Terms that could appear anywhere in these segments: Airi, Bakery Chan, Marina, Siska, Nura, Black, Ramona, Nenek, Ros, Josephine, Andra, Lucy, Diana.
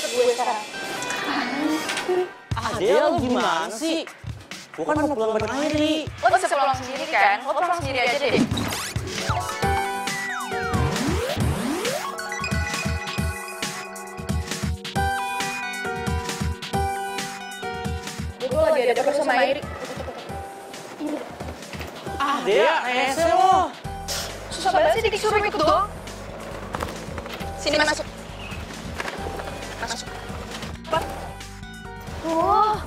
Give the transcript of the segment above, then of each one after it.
ke gue sekarang. Adel gimana sih? Gue kan mau pulang bareng Airi. Lo bisa pulang sendiri kan? Lo pulang sendiri aja deh. Gue lagi ada perlu sama Airi. Dia ese lo. Susah banget sih disuruh ikut doang. Sini masuk. Masuk. Apa? Wah.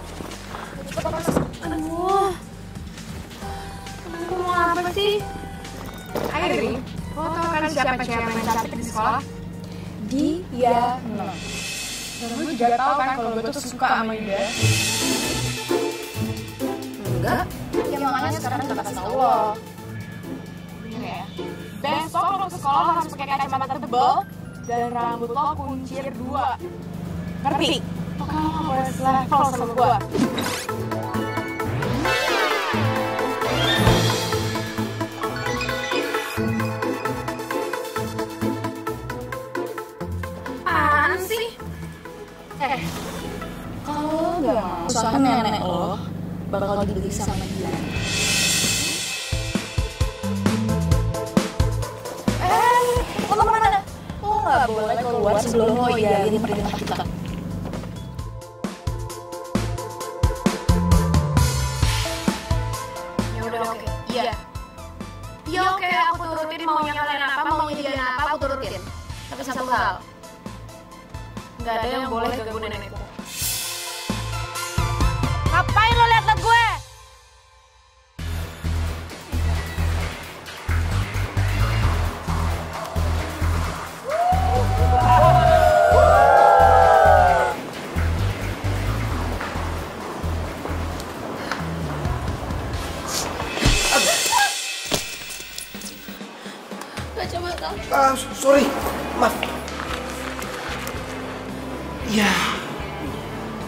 Cepat masuk. Aduh. Kamu mau apa sih? Airi, kau tahu kan siapa cewek yang cantik di sekolah? Diana. Kamu juga tahu kan kalau gue tuh suka sama dia. Enggak. Ya makanya sekarang udah kasih tau lo. Ya. Besok lo ke sekolah harus pakai kacamata tebal dan rambut lo kuncir 2. Ngerti? Pokoknya lo boleh selevel sama gue. Apaan sih? Kalau enggak usaha nenek lo bakal dibeli sama dia. Lo kemana? Lo nggak boleh keluar sebelum lo iyain perintah kita. Ya udah oke. Iya. Ya oke, aku turutin maunya kalian apa, maunya dia apa, aku turutin. Tapi satu hal, nggak ada yang boleh ganggu nenekku. Ngapain lo liat gue? Kacamata. Sorry, maaf. Ya,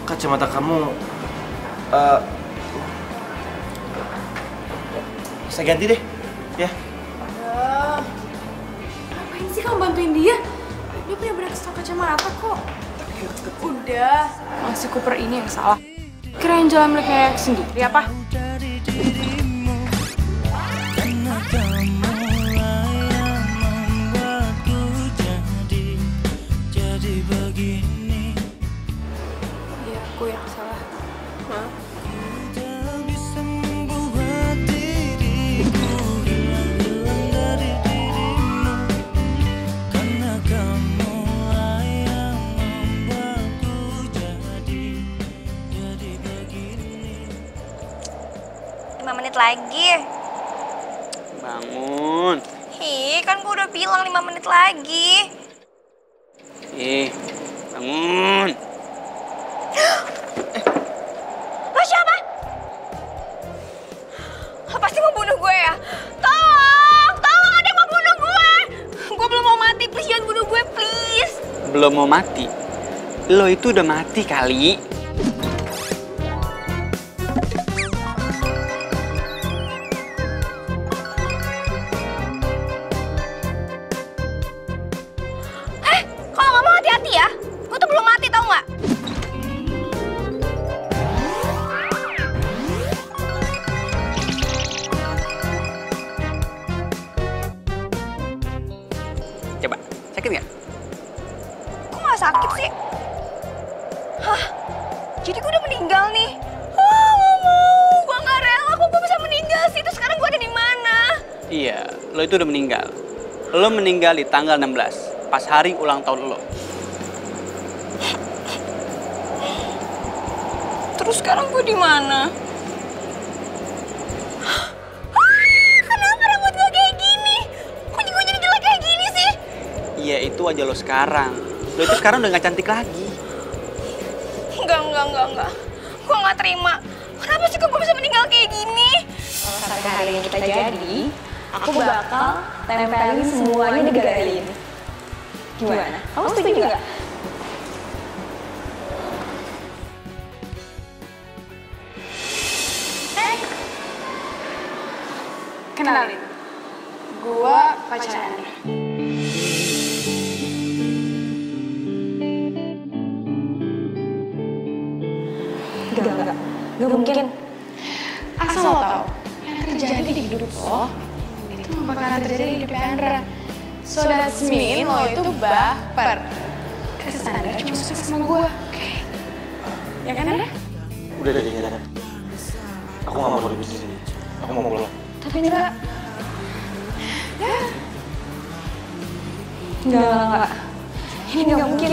kacamata kamu. Saya ganti deh, ya. Ngapain sih kamu bantuin dia? Dia punya berat stok kacamata kok. Udah, masih Cooper ini yang salah. Kirain jalan mereka sendiri apa? Ya, aku yang salah. Maaf. Lagi bangun. Hei, kan gue udah bilang 5 menit lagi. Bangun. Lo siapa? Lo pasti mau bunuh gue ya? Tolong, tolong, ada yang mau bunuh gue. Gue belum mau mati, please jangan bunuh gue, please. Belum mau mati? Lo itu udah mati kali. Itu udah meninggal. Lo meninggal di tanggal 16, pas hari ulang tahun lo. Terus sekarang gue di mana? Kenapa rambut gue kayak gini? Kok gue jadi jelek kayak gini sih? Iya itu aja lo sekarang. Lo itu sekarang udah gak cantik lagi. Enggak. Gue gak terima. Kenapa sih kok gue bisa meninggal kayak gini? Kalau sampai hari yang kita jadi, aku bakal tempelin semuanya di galeri ini. Gimana? Kamu setuju nggak? Kenalin, gua pacar Andra. Gak mungkin. Asal lo tau, yang terjadi di hidup lo, itu bakalan terjadi di hidup Andra. So that's mean lo itu baper. Karena Andra cuma suka sama gue. Ya kan Andra? Udah deh, Andra. Aku gak mau lo di sini. Aku mau pulang. Tapi enggak. Ya. Enggak. Ini gak mungkin.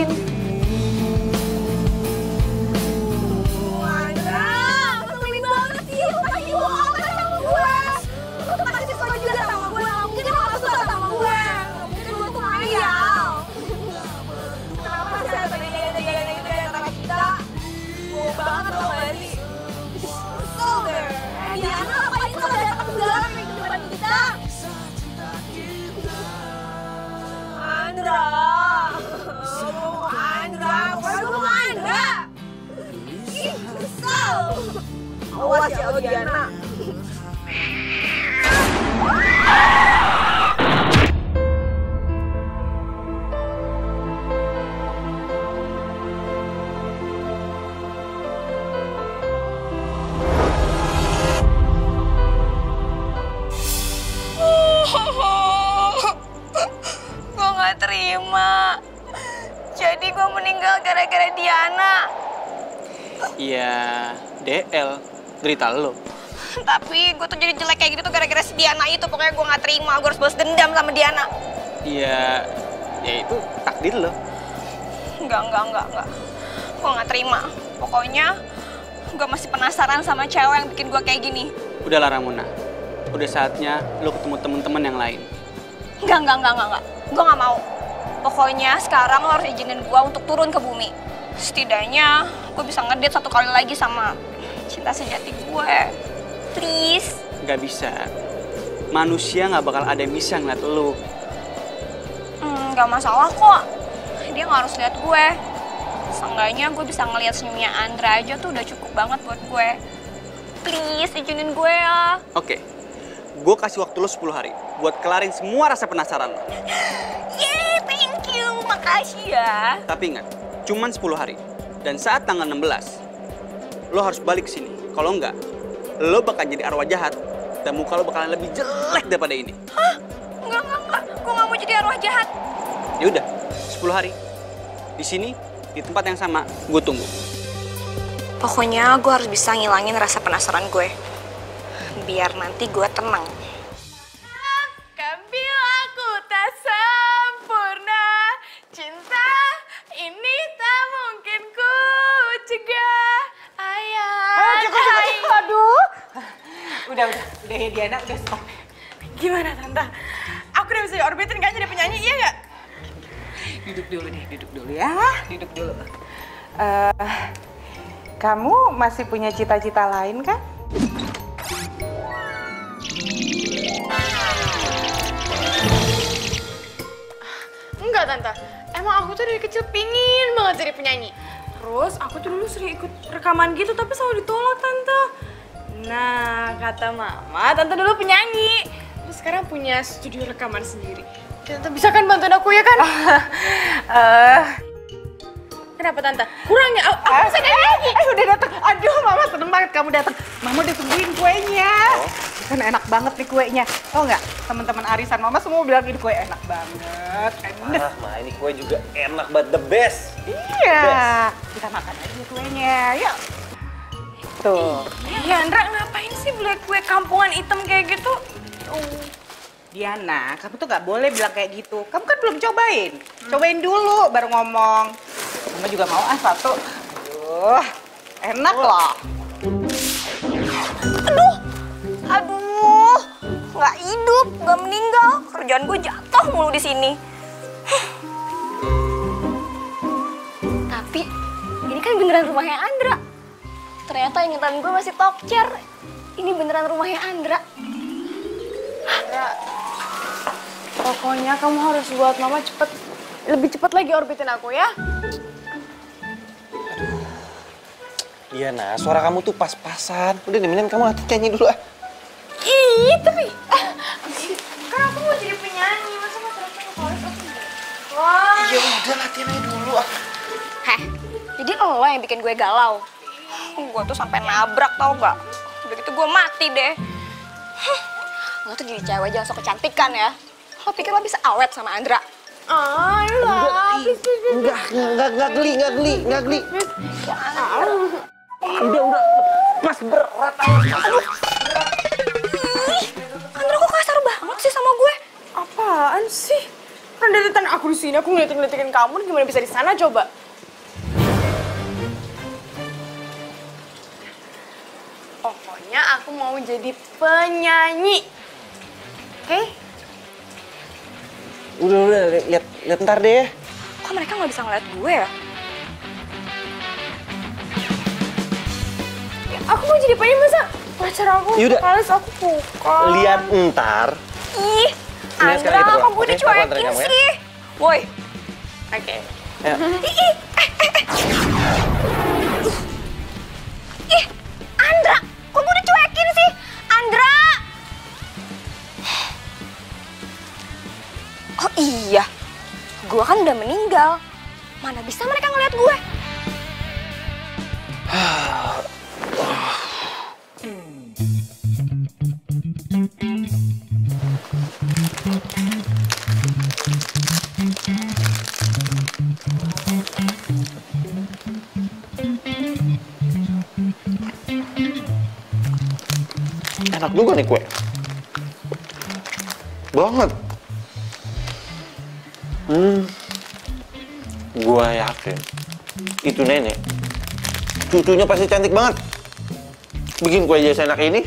Awas ya, Diana. Gue gak terima. Jadi gue meninggal gara-gara Diana. Iya, DL. Derita lo. Tapi gue tuh jadi jelek kayak gitu tuh gara-gara si Diana itu. Pokoknya gue gak terima, gue harus balas dendam sama Diana. Iya, ya itu takdir lo. Enggak. Gue gak terima. Pokoknya gue masih penasaran sama cewek yang bikin gue kayak gini. Udahlah Ramona, udah saatnya lo ketemu temen-temen yang lain. Enggak. Gue gak mau. Pokoknya sekarang lo harus izinin gue untuk turun ke bumi. Setidaknya gue bisa ngedate satu kali lagi sama cinta sejati gue, please. Gak bisa, manusia gak bakal ada yang bisa ngeliat lo. Gak masalah kok, dia gak harus lihat gue. Seenggaknya gue bisa ngeliat senyumnya Andra aja tuh udah cukup banget buat gue. Please, izinin gue ya. Oke, gue kasih waktu lo 10 hari buat kelarin semua rasa penasaran lo. Yeay, thank you, makasih ya. Tapi ingat, cuman 10 hari, dan saat tanggal 16, lo harus balik ke sini. Kalau enggak, lo bakal jadi arwah jahat dan muka lo bakalan lebih jelek daripada ini. Hah? Enggak. Gue nggak mau jadi arwah jahat. Ya udah, 10 hari. Di sini, di tempat yang sama, gue tunggu. Pokoknya gue harus bisa ngilangin rasa penasaran gue. Biar nanti gue tenang. Udah ya Diana, udah stop. Gimana Tante? Aku udah bisa diorbitin kayaknya jadi penyanyi, iya nggak? Duduk dulu deh, duduk dulu. Kamu masih punya cita-cita lain kan? Enggak Tante, emang aku tuh dari kecil pingin banget jadi penyanyi. Terus aku tuh dulu sering ikut rekaman gitu tapi selalu ditolak Tante. Nah, kata Mama, Tante dulu penyanyi. Terus sekarang punya studio rekaman sendiri. Tante bisa kan bantuin aku ya kan? Kenapa Tante? Kurangnya, aku bisa nyanyi. Udah dateng. Aduh, Mama seneng banget kamu dateng. Mama udah tungguin kuenya. Kan enak banget nih kuenya. Tau nggak, teman-teman arisan Mama semua bilang ini kue enak banget. Parah, Ma. Ini kue juga enak banget. The best. Iya. The best. Kita makan aja kuenya. Yuk. Tuh. Ya Andra, ngapain sih beli kue kampungan hitam kayak gitu? Diana, kamu tuh gak boleh bilang kayak gitu. Kamu kan belum cobain. Cobain dulu, baru ngomong. Mama juga mau ah satu. Aduh, enak loh. Aduh, gak hidup, gak meninggal. Kerjaan gue jatuh mulu di sini. Tapi, ini kan beneran rumahnya Andra. Ternyata ingatan gue masih top chair. Ini beneran rumahnya Andra. Andra, pokoknya kamu harus buat Mama cepet, lebih cepet lagi orbitin aku ya. Iya Nah, suara kamu tuh pas-pasan. Udah dimilin kamu nanti nyanyi dulu ah. Ih, tapi kan aku mau jadi penyanyi, masa mau terus penyanyi voice aku? Wah. Ya udah latihan aja dulu ah. Heh, jadi lo yang bikin gue galau. Gue tuh sampai nabrak tau nggak? Udah gitu gue mati deh. Lo tuh jadi cewek jangan sok kecantikan ya. Lo pikir lo bisa awet sama Andra? Enggak geli. Udah, mas berat. Aduh. Andra kok kasar banget sih sama gue? Apaan sih? Kan dari tanah aku di sini aku ngeliatin kamu, gimana bisa di sana coba? Pokoknya aku mau jadi penyanyi. Oke? Okay? Udah, lihat ntar deh. Kok mereka nggak bisa ngeliat gue ya? Aku mau jadi penyanyi, masa pacar aku, vokalis aku bukan. Lihat ntar. Ih, Andra, kok gue dicuekin sih? Woi. Oke. Ih, Andra, kok gue dicuekin sih? Andra! Oh iya, gue kan udah meninggal. Mana bisa mereka ngeliat gue? Enak juga nih kue. Banget. Gua yakin itu nenek cucunya pasti cantik banget. Bikin kue aja seenak ini.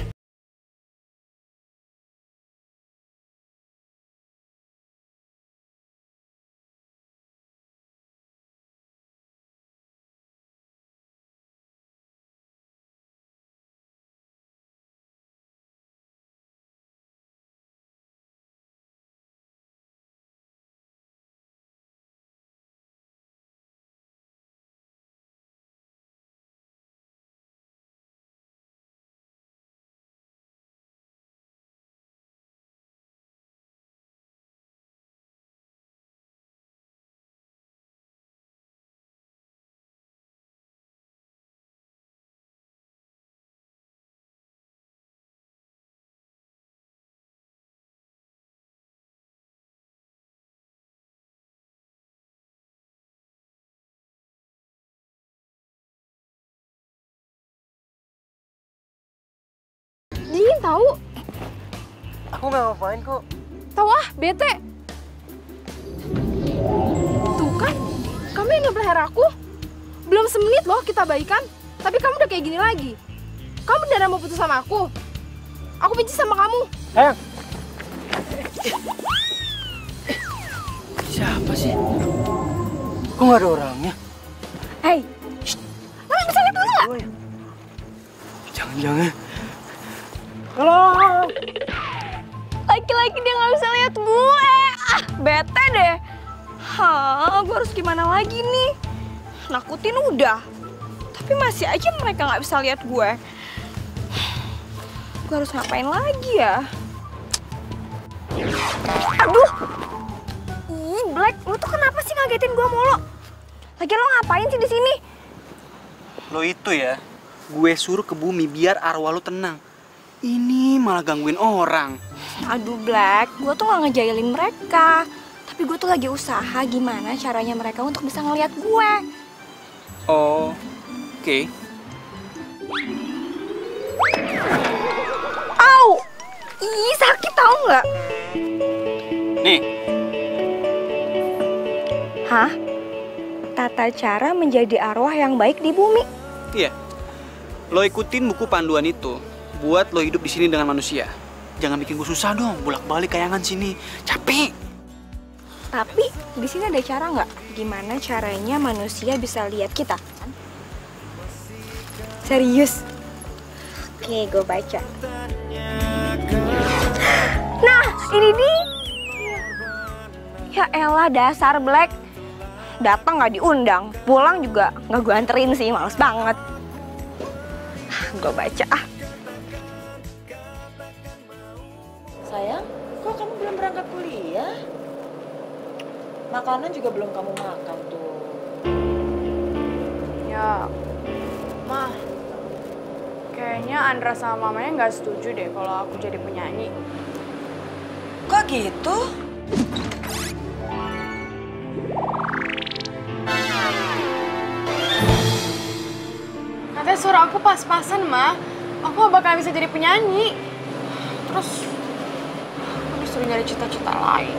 Tahu? Aku nggak ngapain kok. Tahu ah, bete. Tuh kan, kamu yang ngepelihara aku. Belum semenit loh kita baikan, tapi kamu udah kayak gini lagi. Kamu beneran mau putus sama aku? Aku benci sama kamu. Sayang. Siapa sih? Kok nggak ada orangnya? Hei, kamu bisa lihat dulu nggak? Jangan-jangan. Tolong. Laki-laki dia nggak bisa lihat gue. Ah, bete deh. Hah, gue harus gimana lagi nih? Nakutin udah, tapi masih aja mereka nggak bisa lihat gue. Gue harus ngapain lagi ya? Aduh. Ih, Black, lu tuh kenapa sih ngagetin gue mulu? Lagian lo ngapain sih di sini? Lo itu ya, gue suruh ke bumi biar arwah lo tenang. Ini malah gangguin orang. Aduh Black, gue tuh gak ngejailin mereka. Tapi gue tuh lagi usaha gimana caranya mereka untuk bisa ngeliat gue. Oh, oke. Okay. Au! Ih, sakit tau gak? Nih. Hah? Tata cara menjadi arwah yang baik di bumi? Iya. Lo ikutin buku panduan itu. Buat lo hidup di sini dengan manusia. Jangan bikin gue susah dong, bolak-balik kayangan sini. Capek. Tapi di sini ada cara nggak? Gimana caranya manusia bisa lihat kita? Serius? Oke, gue baca. Nah, ini nih. Ya elah, dasar Black. Datang nggak diundang, pulang juga nggak gue anterin sih, males banget. Gue baca ah. Sayang, kok kamu belum berangkat kuliah? Makanan juga belum kamu makan tuh. Ya, mah, Kayaknya Andra sama mamanya nggak setuju deh kalau aku jadi penyanyi. Kok gitu? Katanya suara aku pas-pasan, Ma. Aku bakal bisa jadi penyanyi. Terus, aku disuruh nyari cita-cita lain.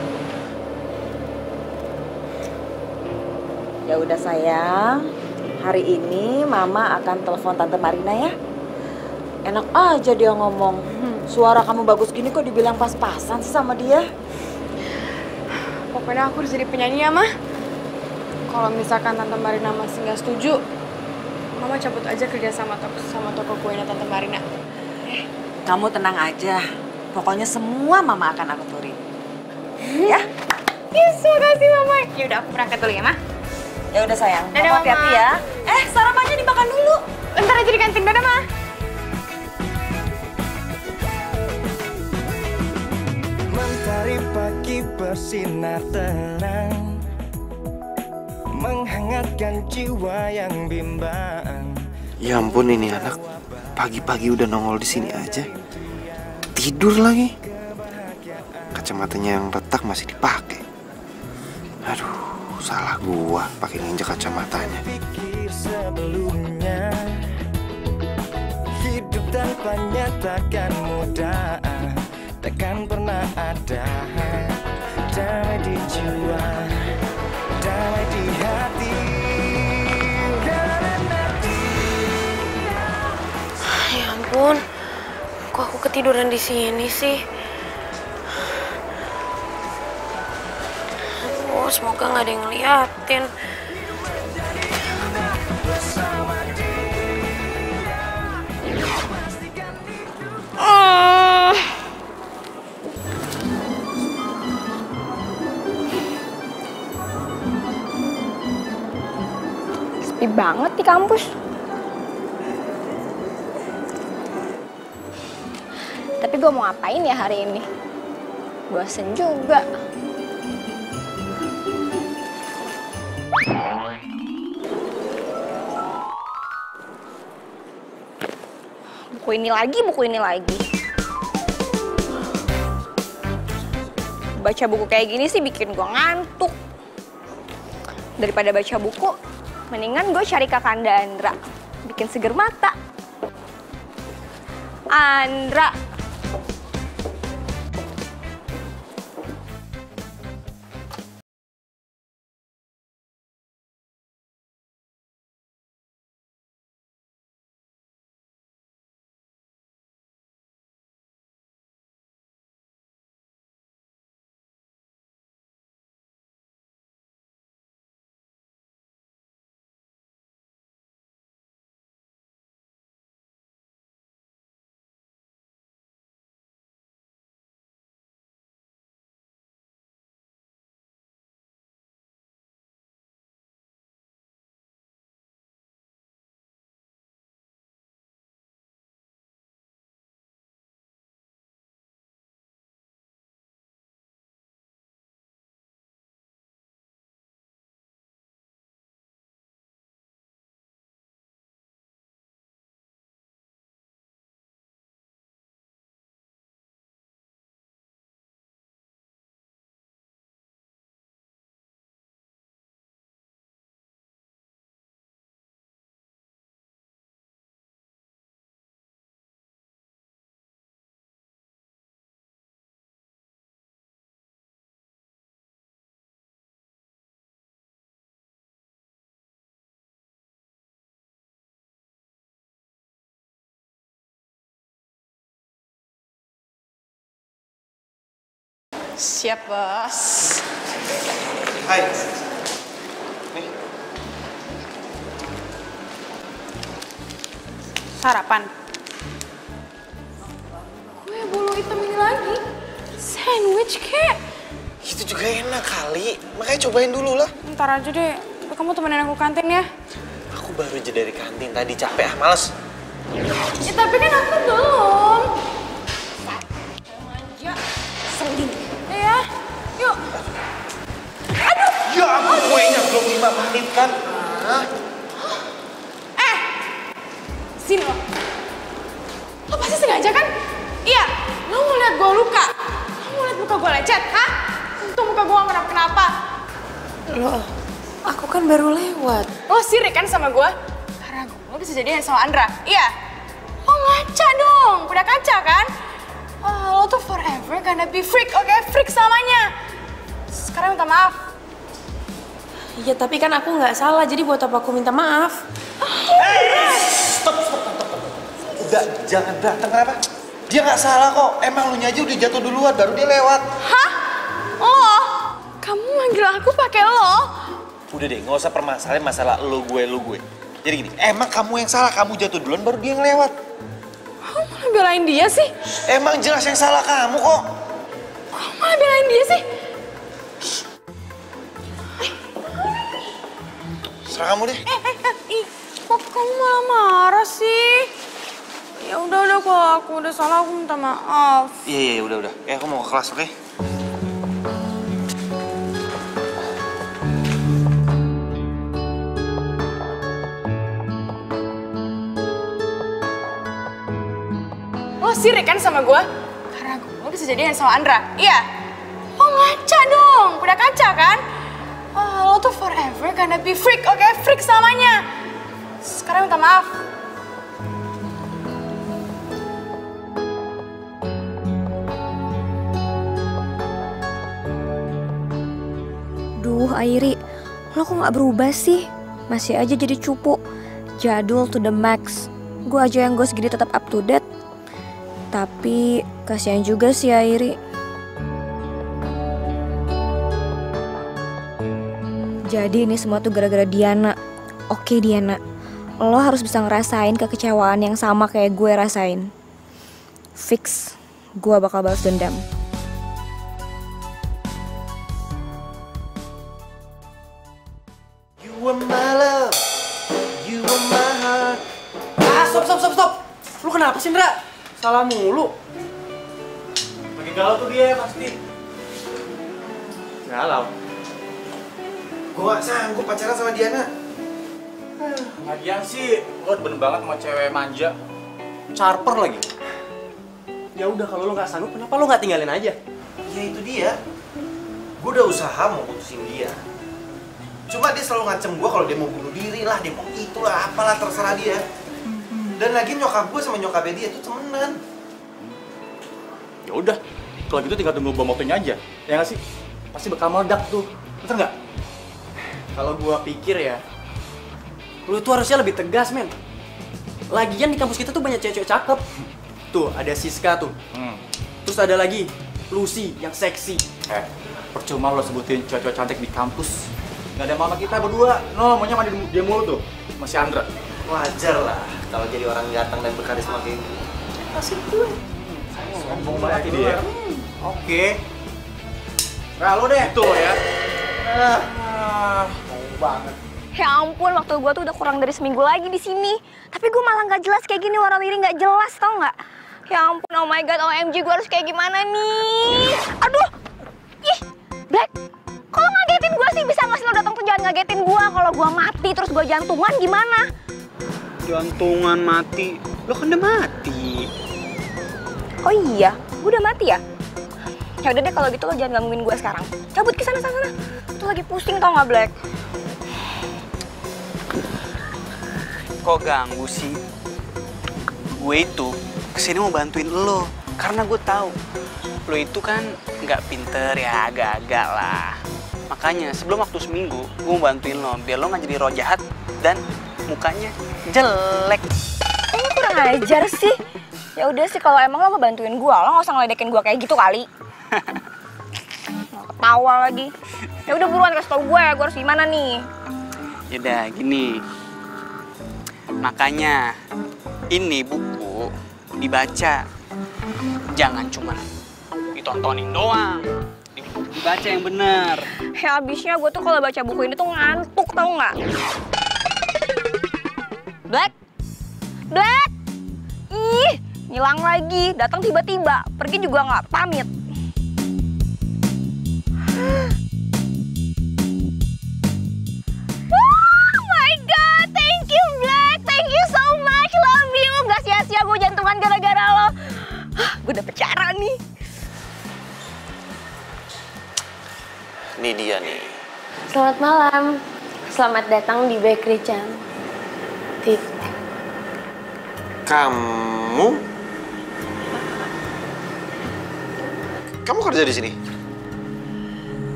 Ya udah sayang. Hari ini Mama akan telepon Tante Marina ya. Enak aja dia ngomong. Suara kamu bagus gini kok dibilang pas-pasan sih sama dia. Pokoknya aku harus jadi penyanyi ya, Ma. Kalau misalkan Tante Marina masih nggak setuju, Mama cabut aja kerja sama toko kuenya Tante Marina. Kamu tenang aja. Pokoknya semua Mama akan aku turutin. Ya? Yes, terima kasih Mama. Ya udah aku berangkat dulu ya, Ma. Ya udah sayang, Mama hati-hati ya. Sarapannya dimakan dulu. Bentar aja di kantin, dadah, Ma. Mentari pagi bersinar terang, menghangatkan jiwa yang bimbang. Ya ampun, ini anak pagi-pagi udah nongol di sini aja. Tidur lagi. Kacamatanya yang retak masih dipakai. Aduh. Salah gua pakai nginjek kacamatanya. Pikir sebelumnya hidup tanpanya takkan mudah, takkan pernah ada damai di jiwa, damai di hati. Ya ampun, kok aku ketiduran di sini sih? Semoga nggak ada yang ngeliatin. Sepi banget di kampus. Tapi gue mau ngapain ya hari ini? Bosen juga. Buku ini lagi. Baca buku kayak gini sih bikin gue ngantuk. Daripada baca buku, mendingan gue cari Kakanda Andra. Bikin seger mata. Andra. Siap, Bos. Hai. Nih. Sarapan. Kue bolu hitam ini lagi. Sandwich, kek. Itu juga enak kali. Makanya cobain dulu lah. Ntar aja deh. Kamu temenin aku kantin ya. Aku baru aja dari kantin tadi. Capek, males. Ya, tapi kan aku belum. Manja. Sendiri. Ya, yuk. Aduh. Ya ampun, kuenya belum 5 menit kan. Hah? Sini loh. aja kan? Iya, lo mau liat gue luka? Lo mau liat muka gue lecet, hah? Untung muka gue gak kenapa-kenapa. Loh, aku kan baru lewat. Lo sirik kan sama gue? Karena gue bisa jadian sama Andra, iya? Lo ngaca dong, udah kaca kan? Lo tuh forever gonna be freak, oke? Freak selamanya. Sekarang minta maaf. Iya, tapi kan aku nggak salah, jadi buat apa aku minta maaf? Hey, stop. Udah, jangan berantem, kenapa? Dia nggak salah kok, emang lu aja udah jatuh duluan, baru dia lewat. Hah? Lo? Kamu manggil aku pakai lo? Udah deh, nggak usah permasalahan masalah lo gue. Jadi gini, emang kamu yang salah, kamu jatuh duluan, baru dia ngelewat. Kamu malah belain dia sih? Emang jelas yang salah kamu kok. Kamu malah belain dia sih? Serah kamu deh. Kok kamu malah marah sih? Ya udah kalau aku udah salah aku minta maaf. Iya udah. Aku mau ke kelas, oke? Lo sirik kan sama gue? Karena gue bisa jadian sama Andra, iya? Lo ngaca dong, udah kaca kan? Lo tuh forever gonna be freak, oke? Freak selamanya. Sekarang minta maaf. Duh Airi, lo kok gak berubah sih? Masih aja jadi cupu. Jadul to the max. Gue aja yang gue segini tetap up to date. Tapi kasihan juga sih Airi. Jadi ini semua tuh gara-gara Diana. Oke Diana, lo harus bisa ngerasain kekecewaan yang sama kayak gue rasain. Fix, gue bakal balas dendam. You were my love, you were my heart. Stop. Lo kenapa sih Ndra? Salah mulu. Makin galau tuh dia pasti. Galau. Gue gak sanggup pacaran sama Diana. Lagian sih, gue demen banget sama cewek manja. Charper lagi. Ya udah kalau lo gak sanggup, kenapa lo gak tinggalin aja? Ya itu dia. Gue udah usaha mau putusin dia. Cuma dia selalu ngancem gue kalau dia mau bunuh diri lah, dia mau itulah, apalah, terserah dia. Dan lagi nyokap gue sama nyokapnya dia tuh temenan. Ya udah, kalau gitu tinggal tunggu bom waktunya aja. Ya gak sih? Pasti bakal meledak tuh, betul gak? Kalau gua pikir ya, lu tuh harusnya lebih tegas, men. Lagian di kampus kita tuh banyak cewek-cewek cakep. Tuh, ada Siska tuh. Terus ada lagi, Lucy yang seksi. Percuma lo sebutin cewek-cewek cantik di kampus. Gak ada mama kita berdua. No, maunya mandi dia mulu tuh. Masih Andra. Wajar lah kalau jadi orang ganteng dan berkarisma kayak gini. Kasih gue. Sombong banget dia. Oke. Nah, lo deh. Itu lo ya. Banget. Ya ampun, waktu gue tuh udah kurang dari seminggu lagi di sini. Tapi gue malah nggak jelas kayak gini, warna-wiri nggak jelas, tau nggak? Ya ampun, oh my god, OMG, gue harus kayak gimana nih? Aduh, ih, Black, kalau ngagetin gue sih bisa nggak sih lo datang tuh jangan ngagetin gue. Kalau gue mati terus gue jantungan gimana? Jantungan mati, lo kan udah mati. Oh iya, gue udah mati ya? Ya udah deh kalau gitu lo jangan gangguin gue sekarang. Cabut ke sana. Tuh lagi pusing tau nggak Black? Kok ganggu sih? Gue itu kesini mau bantuin lo karena gue tahu lo itu kan nggak pinter ya agak-agak lah. Makanya sebelum waktu seminggu gue mau bantuin lo biar lo nggak jadi roh jahat dan mukanya jelek. Ini kurang ajar sih. Ya udah sih kalau emang lo mau bantuin gue lo nggak usah ngeledekin gue kayak gitu kali. Ketawa lagi. Ya udah buruan kasih tau gue harus gimana nih. Yaudah gini. Makanya ini buku dibaca. Jangan cuma ditontonin doang. Dibaca yang bener. Ya abisnya gue tuh kalau baca buku ini tuh ngantuk tau nggak? Black. Ih, ngilang lagi. Datang tiba-tiba. Pergi juga nggak pamit. Oh my god, thank you Black, thank you so much, love you. Gak sia-sia gue jantungan gara-gara lo. Hah, gue dapet cara nih. Ini dia nih. Selamat malam. Selamat datang di Bakery Chan. Kamu kerja di sini?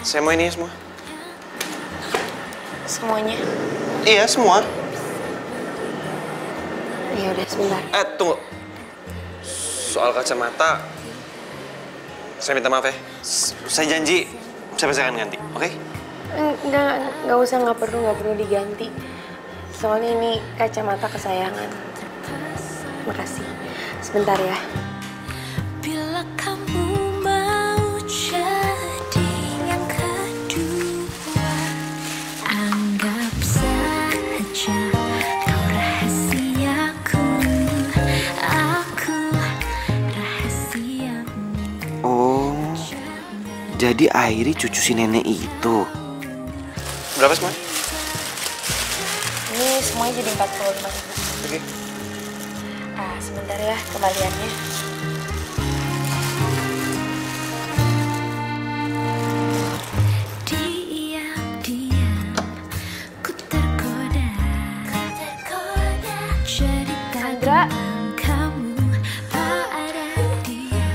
Saya mau ini semua. Semuanya? Iya, semua. Ya udah, sebentar. Tunggu. Soal kacamata, saya minta maaf ya. Saya janji, saya pasti akan ganti, oke? Nggak usah, nggak perlu diganti. Soalnya ini kacamata kesayangan. Makasih. Sebentar ya. Bila kamu mau jadi yang kedua, anggap saja kau rahasiaku, aku rahasiamu. Oh, jadi Airi cucu si nenek itu. Berapa semua? Ini semuanya jadi 45. Oke. Sebentar ya, kembaliannya. Diam-diam ku tergoda, cerita Andra. Kamu ada dia,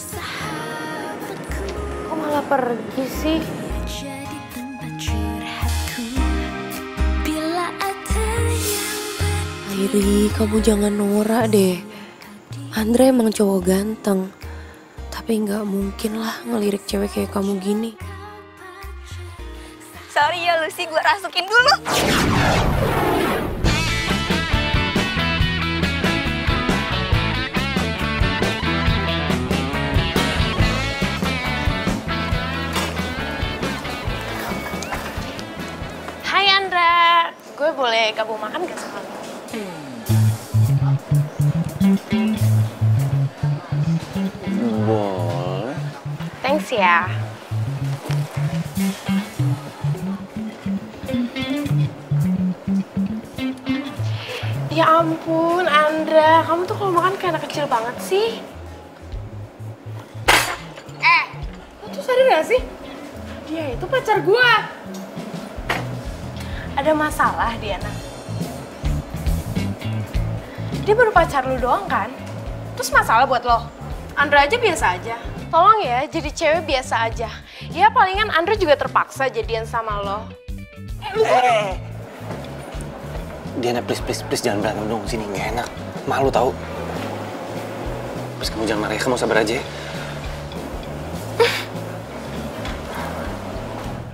sahabatku. Kok malah pergi sih? Airi, kamu jangan norak deh. Andra emang cowok ganteng, tapi nggak mungkin lah ngelirik cewek kayak kamu gini. Sorry ya Lucy, gue rasukin dulu. Hai Andra, gue boleh kamu makan gak sama kamu? Boleh. Thanks ya. Ya ampun Andra, kamu tuh kalau makan kayak anak kecil banget sih. Lo tuh sadar gak sih? Dia itu pacar gua. Ada masalah Diana. Dia baru pacar lu doang kan? Terus masalah buat lo? Andra aja biasa aja. Tolong ya, jadi cewek biasa aja. Ya palingan Andra juga terpaksa jadian sama lo. Diana, please jangan berantem dong. Sini nggak enak. Malu tau. Terus kamu jangan marah ya, kamu sabar aja ya.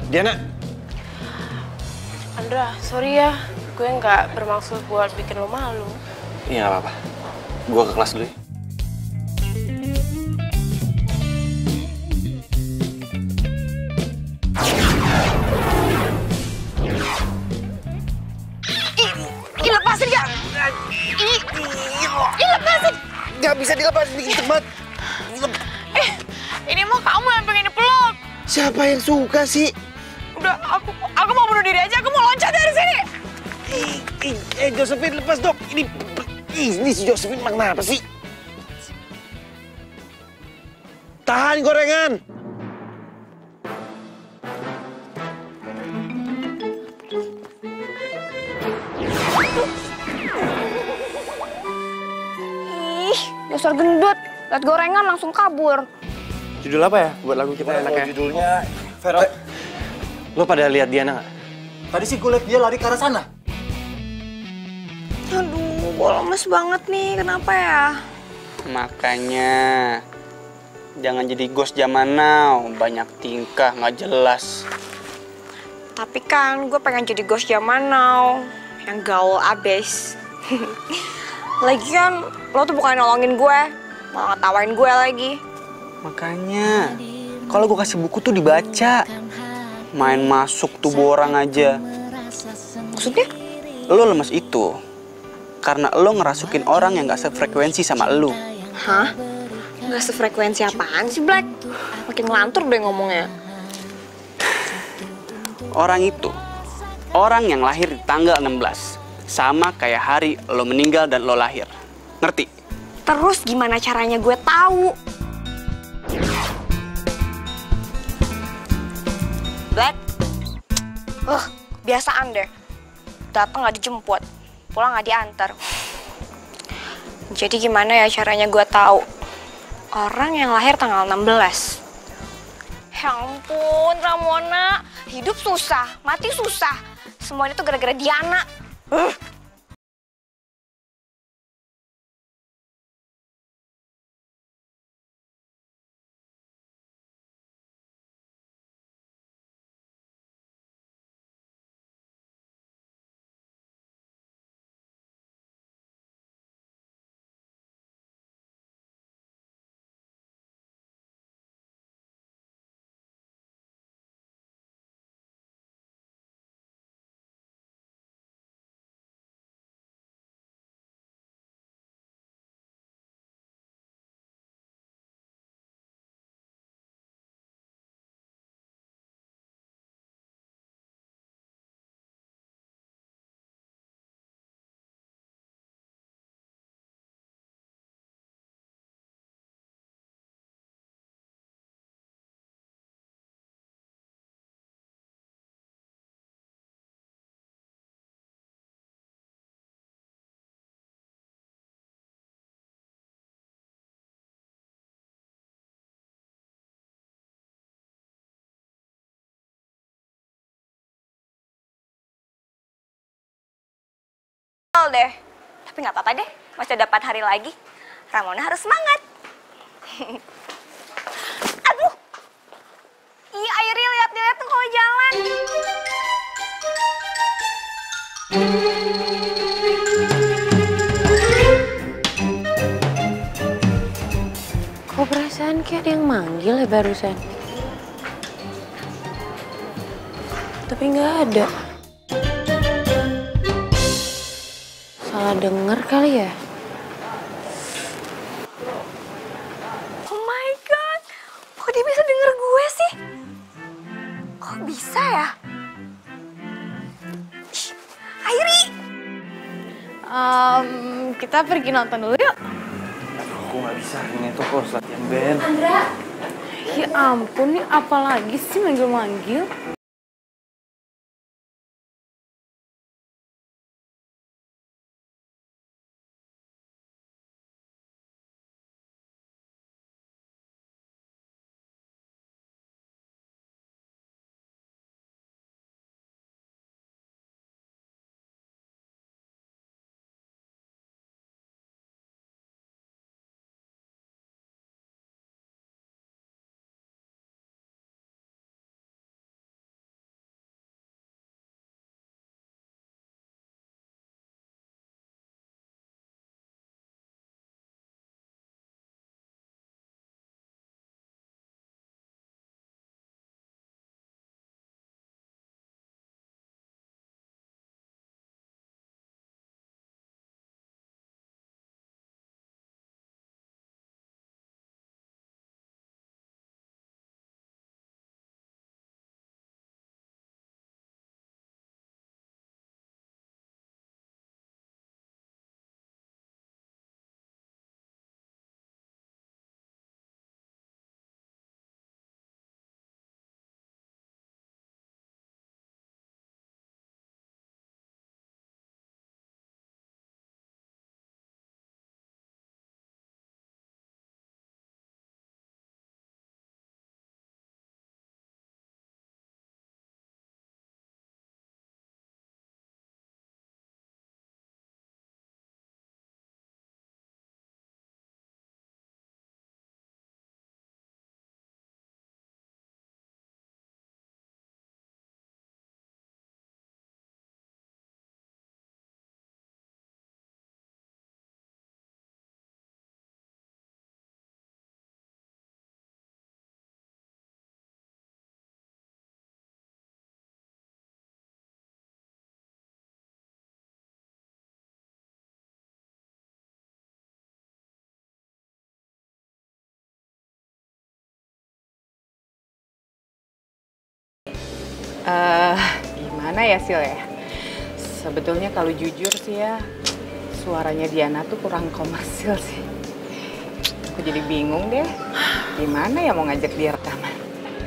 Diana! Andra, sorry ya. Gue nggak bermaksud buat bikin lo malu. Iya, gak apa-apa. Gue ke kelas dulu ya. Ih, lepasin gak? Ih, lepasin! Gak bisa dilepasin, dikit banget. Ini mah kamu yang pengen dipeluk. Siapa yang suka sih? Udah, aku mau bunuh diri aja. Aku mau loncat dari sini. Josephine, lepas dong. Ini si Josephine kenapa sih? Tahan gorengan! Ih, dasar gendut. Lihat gorengan langsung kabur. Judul apa ya buat lagu kita enaknya? Judulnya... Vero. Lo pada lihat Diana nggak? Tadi sih gue lihat dia lari ke arah sana. Aduh. Lemes banget nih, kenapa ya? Makanya jangan jadi ghost zaman now, banyak tingkah nggak jelas. Tapi kan gue pengen jadi ghost zaman now, yang gaul abis. Lagian lo tuh bukan nolongin gue, malah ngetawain gue lagi. Makanya kalau gue kasih buku tuh dibaca, main masuk tubuh orang aja. Maksudnya? Lo lemes itu karena lo ngerasukin orang yang gak sefrekuensi sama lo. Hah? Gak sefrekuensi apaan sih, Black? Makin ngelantur deh ngomongnya. Orang itu, orang yang lahir di tanggal 16, sama kayak hari lo meninggal dan lo lahir. Ngerti? Terus gimana caranya gue tahu? Black, biasaan deh. Datang nggak dijemput, pulang nggak diantar. Jadi gimana ya caranya gue tahu orang yang lahir tanggal 16? Ya ampun, Ramona. Hidup susah, mati susah. Semuanya tuh gara-gara Diana. Deh. Tapi nggak apa-apa deh, masih ada 4 hari lagi. Ramona harus semangat. Aduh, iya Airi, lihat-lihat tuh kalau jalan. Kok perasaan kayak ada yang manggil ya barusan? Tapi nggak ada. Salah denger kali ya? Oh my god, kok dia bisa denger gue sih? Kok bisa ya? Airi! Kita pergi nonton dulu yuk. Aduh, aku gak bisa, ini tuh harus latihan band. Andra! Ya ampun, nih apalagi sih manggil-manggil? Gimana ya Sil ya? Sebetulnya kalau jujur sih ya, suaranya Diana tuh kurang komersil sih. Aku jadi bingung deh, gimana ya mau ngajak dia rekaman.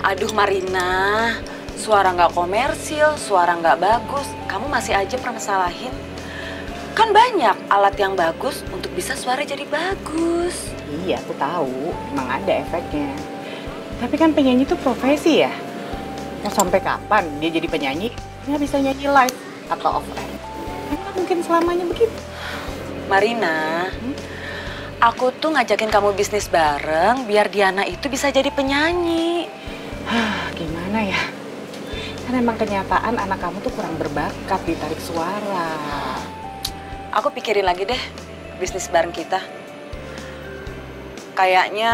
Aduh Marina, suara nggak komersil, suara nggak bagus, kamu masih aja permasalahin. Kan banyak alat yang bagus untuk bisa suara jadi bagus. Iya, aku tahu. Emang ada efeknya. Tapi kan penyanyi itu profesi ya. Mau sampai kapan dia jadi penyanyi? Nggak bisa nyanyi live atau offline. Karena mungkin selamanya begitu. Marina, aku tuh ngajakin kamu bisnis bareng biar Diana itu bisa jadi penyanyi. Gimana ya? Kan emang kenyataan anak kamu tuh kurang berbakat di tarik suara. Aku pikirin lagi deh bisnis bareng kita. Kayaknya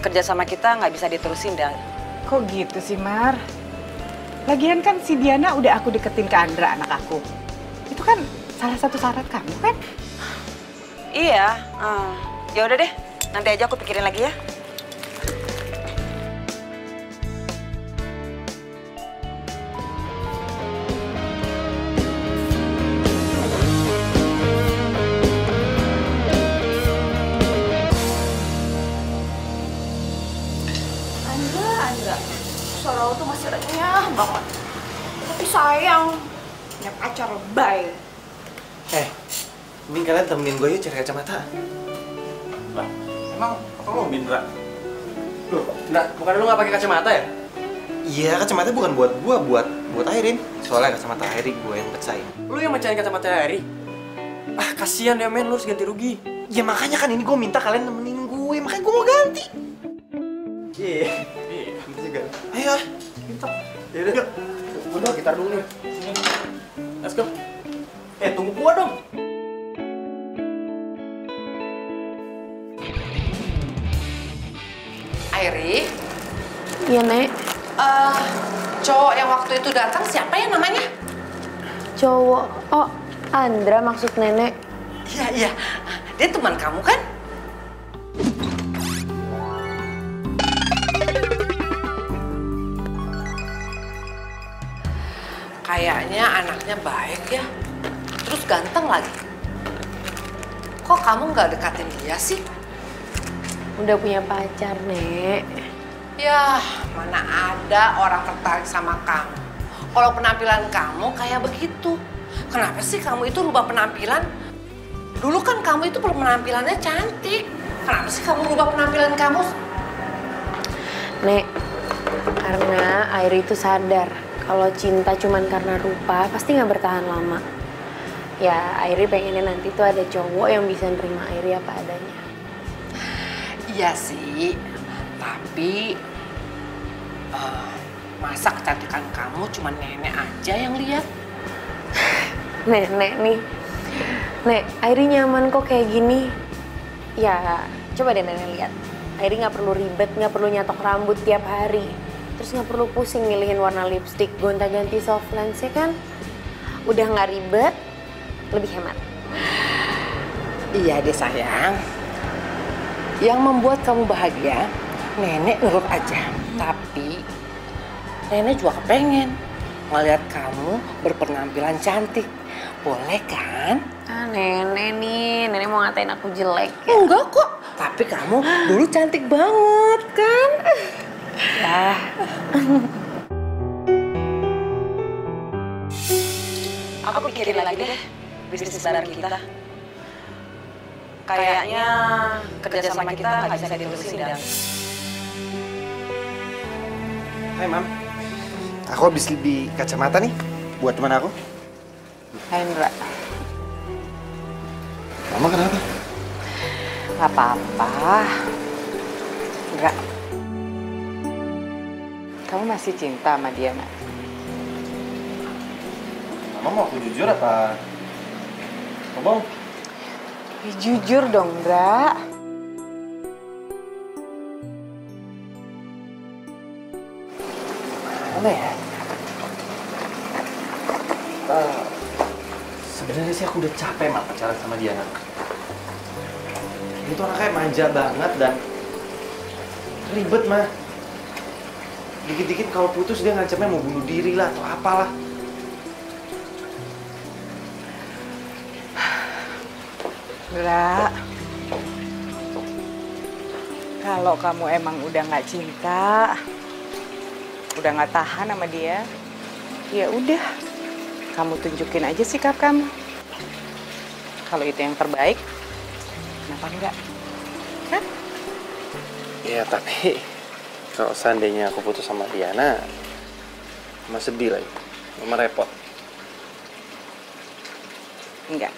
kerjasama kita nggak bisa diterusin dah. Kok gitu sih Mar? Lagian kan si Diana udah aku deketin ke Andra anak aku. Itu kan salah satu syarat kamu kan? Iya. Ya udah deh. Nanti aja aku pikirin lagi ya. Banget. Tapi sayang, punya pacar lebay. Mending kalian temenin gue yuk cari kacamata. Lah, emang apa lo Bindra? Loh, bukan lo gak pakai kacamata ya? Iya, kacamata bukan buat gue, buat Airi. Soalnya kacamata Airi gue yang pecahin. Lo yang mecahin kacamata Airi? Ah, kasihan ya men, lo harus ganti rugi. Ya makanya kan ini gue minta kalian temenin gue, makanya gue mau ganti. Iya, bener juga. Ayo, minta. Yaudah, gue doang gitar dulu nih. Let's go. Tunggu gue dong. Airi? Iya, Nek? Cowok yang waktu itu datang siapa ya namanya? Cowok? Oh, Andra maksud Nenek. Iya. Dia teman kamu kan? Kayaknya anaknya baik ya, terus ganteng lagi. Kok kamu nggak dekatin dia sih? Udah punya pacar, Nek. Yah, mana ada orang tertarik sama kamu. Kalau penampilan kamu kayak begitu. Kenapa sih kamu itu rubah penampilan? Dulu kan kamu itu penampilannya cantik. Kenapa sih kamu rubah penampilan kamu? Nek, karena Airi itu sadar. Kalau cinta cuman karena rupa, pasti nggak bertahan lama. Ya, Airi pengennya nanti tuh ada cowok yang bisa nerima Airi apa adanya. Iya sih, tapi masa kecantikan kamu cuman Nenek aja yang lihat? Nenek nih, Nek, Airi nyaman kok kayak gini. Ya, coba deh Nenek lihat. Airi nggak perlu ribet, nggak perlu nyatok rambut tiap hari. Terus nggak perlu pusing milihin warna lipstick, gonta-ganti soft lens ya kan? Udah nggak ribet, lebih hemat. Iya deh sayang. Yang membuat kamu bahagia, Nenek nurut aja. Tapi Nenek juga kepengen ngeliat kamu berpenampilan cantik. Boleh kan? Ah Nenek nih, Nenek mau ngatain aku jelek ya? Enggak kok, tapi kamu dulu cantik banget kan? Ya. Aku pikirin lagi deh bisnis barang kita. Kayaknya kerjasama kita nggak bisa diterusin dan. Hai Mam, aku habis beli kacamata nih buat teman aku. Hai Nura. Mama kenapa? Gak apa-apa. Nggak. Kamu masih cinta sama Diana? Mama mau aku jujur apa? Ngomong? Ya, jujur dong, Dra. Gimana ya? Sebenarnya sih aku udah capek mah pacaran sama Diana. Dia tuh anaknya manja banget dan ribet mah. Dikit-dikit kalau putus dia ngancamnya mau bunuh diri lah atau apalah. Andra, kalau kamu emang udah nggak cinta, udah nggak tahan sama dia, ya udah, kamu tunjukin aja sikap kamu. Kalau itu yang terbaik, kenapa enggak? Hah? Ya tapi kalau seandainya aku putus sama Diana, Mama sedih lagi, Mama repot. Enggak.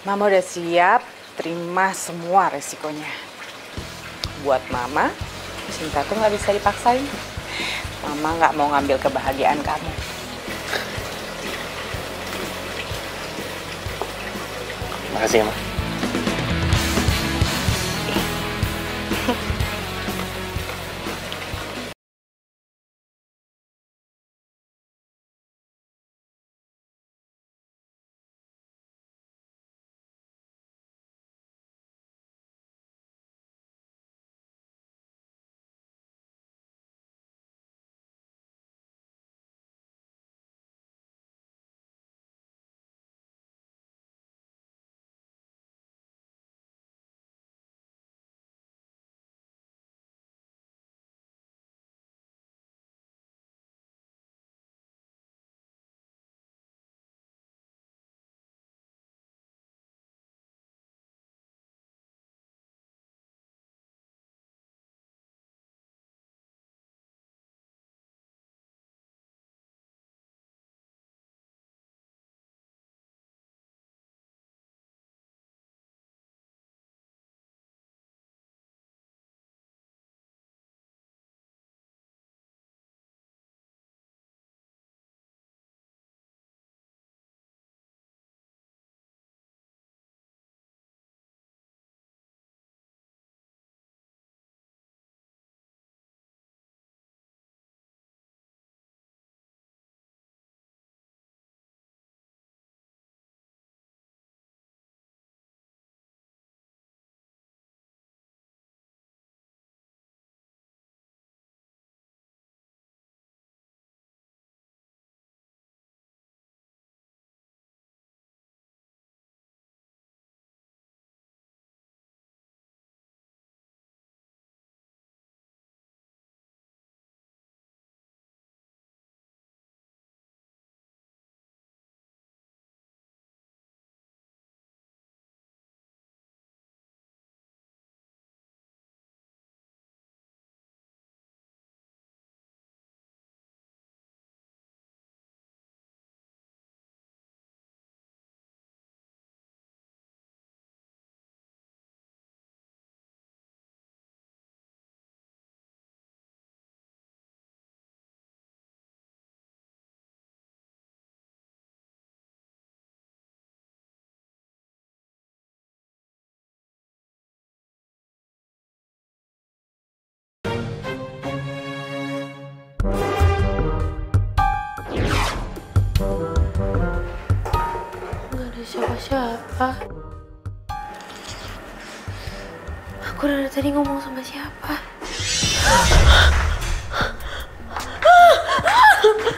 Mama udah siap terima semua resikonya. Buat Mama, cinta tuh nggak bisa dipaksain. Mama nggak mau ngambil kebahagiaan kamu. Makasih ya, Ma. Siapa? Aku dari tadi ngomong sama siapa? Aduh,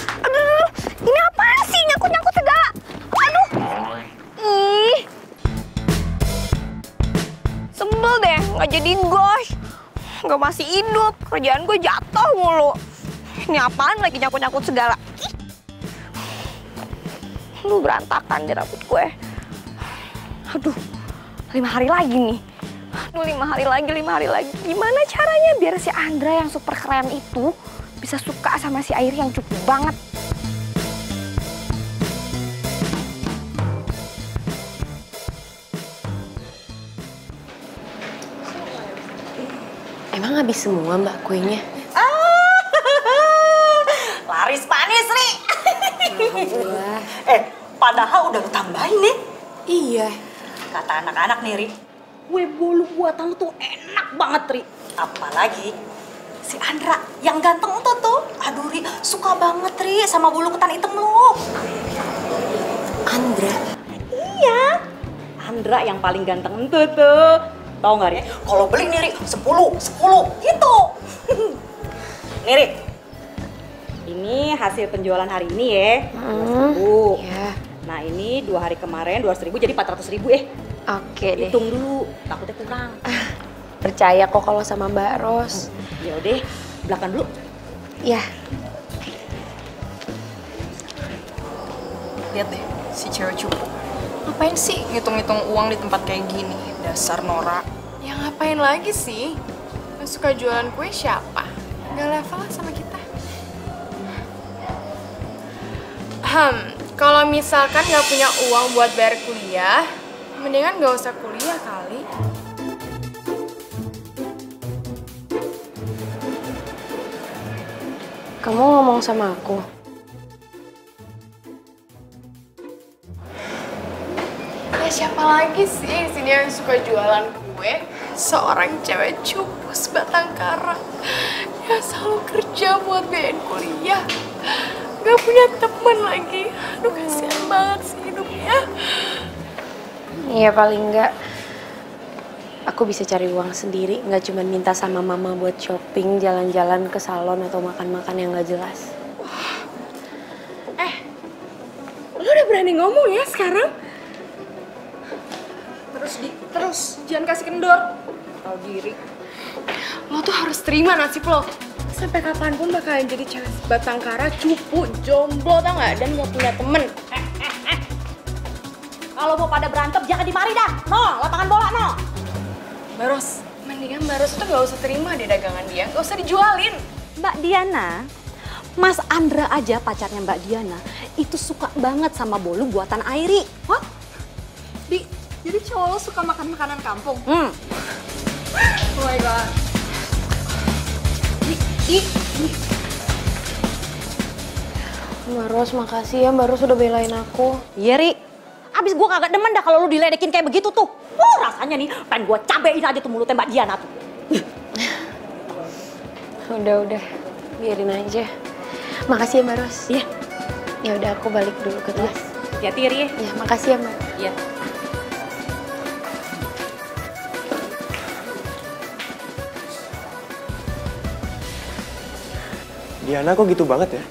ini apaan sih? Nyangkut-nyangkut segala. Aduh. Ih. Sebel deh, nggak jadi gosh. Nggak masih hidup, kerjaan gue jatuh mulu. Ini apaan lagi nyangkut-nyangkut segala? Lu berantakan deh rambut gue. Aduh, 5 hari lagi nih. Aduh, 5 hari lagi, 5 hari lagi. Gimana caranya biar si Andra yang super keren itu bisa suka sama si Airi yang cupu banget? Emang habis semua mbak kuenya? Laris manis nih. Padahal udah ditambahin nih. Iya. Kata anak-anak nih, Ri. Kue bolu buatan tuh enak banget, Ri. Apalagi si Andra yang ganteng itu tuh. Aduh, Ri, suka banget, Ri, sama bolu ketan hitam lo. Andra? Iya. Andra yang paling ganteng itu tuh. Tau gak, Ri? Kalau beli nih, Ri, 10 gitu. Nih, Ri. Ini hasil penjualan hari ini ya. Mas Bu. Iya. Nah ini 2 hari kemarin 200.000 jadi 400.000 Oke deh. Hitung dulu, takutnya kurang. Percaya kok kalau sama Mbak Ros. Yaudah, belakang dulu. Iya. Lihat deh, si cewek cupu. Ngapain sih ngitung-ngitung uang di tempat kayak gini? Dasar norak. Ya ngapain lagi sih? Yang suka jualan kue siapa? Nggak level lah sama kita. Kalau misalkan nggak punya uang buat bayar kuliah, mendingan nggak usah kuliah kali. Kamu ngomong sama aku. Ya siapa lagi sih di sini yang suka jualan kue? Seorang cewek cupu sebatang kara yang selalu kerja buat biayain kuliah. Gak punya teman lagi, aduh kasihan banget sih hidupnya. Iya paling enggak, aku bisa cari uang sendiri, nggak cuma minta sama mama buat shopping, jalan-jalan ke salon atau makan-makan yang nggak jelas. Wah. Lo udah berani ngomong ya sekarang? Terus jangan kasih kendor. Tahu diri. Lo tuh harus terima nasib lo. Sampai kapanpun bakalan jadi cewek sebatang kara, cupu, jomblo, tau nggak? Dan nggak punya temen. Kalau mau pada berantem, jangan di mari dah. No, lapangan bola, no. Mbak Ros, mendingan Mbak Ros tuh nggak usah terima deh dagangan dia. Nggak usah dijualin. Mbak Diana, Mas Andra aja pacarnya Mbak Diana, itu suka banget sama bolu buatan Airi. Hah? Jadi cowok lo suka makan makanan kampung? Oh my God. Mbak Ros, makasih ya Mbak Ros udah belain aku. Iya, Ri. Abis gue kagak demen dah kalau lu diledekin kayak begitu tuh. Rasanya nih, pengen gue cabein aja tuh mulutnya Mbak Diana tuh. Udah, biarin aja. Makasih ya Mbak Ros. Iya. Ya udah aku balik dulu ke kelas. Hati-hati, Ri. Ya, makasih ya Mbak. Iya. Diana kok gitu banget ya?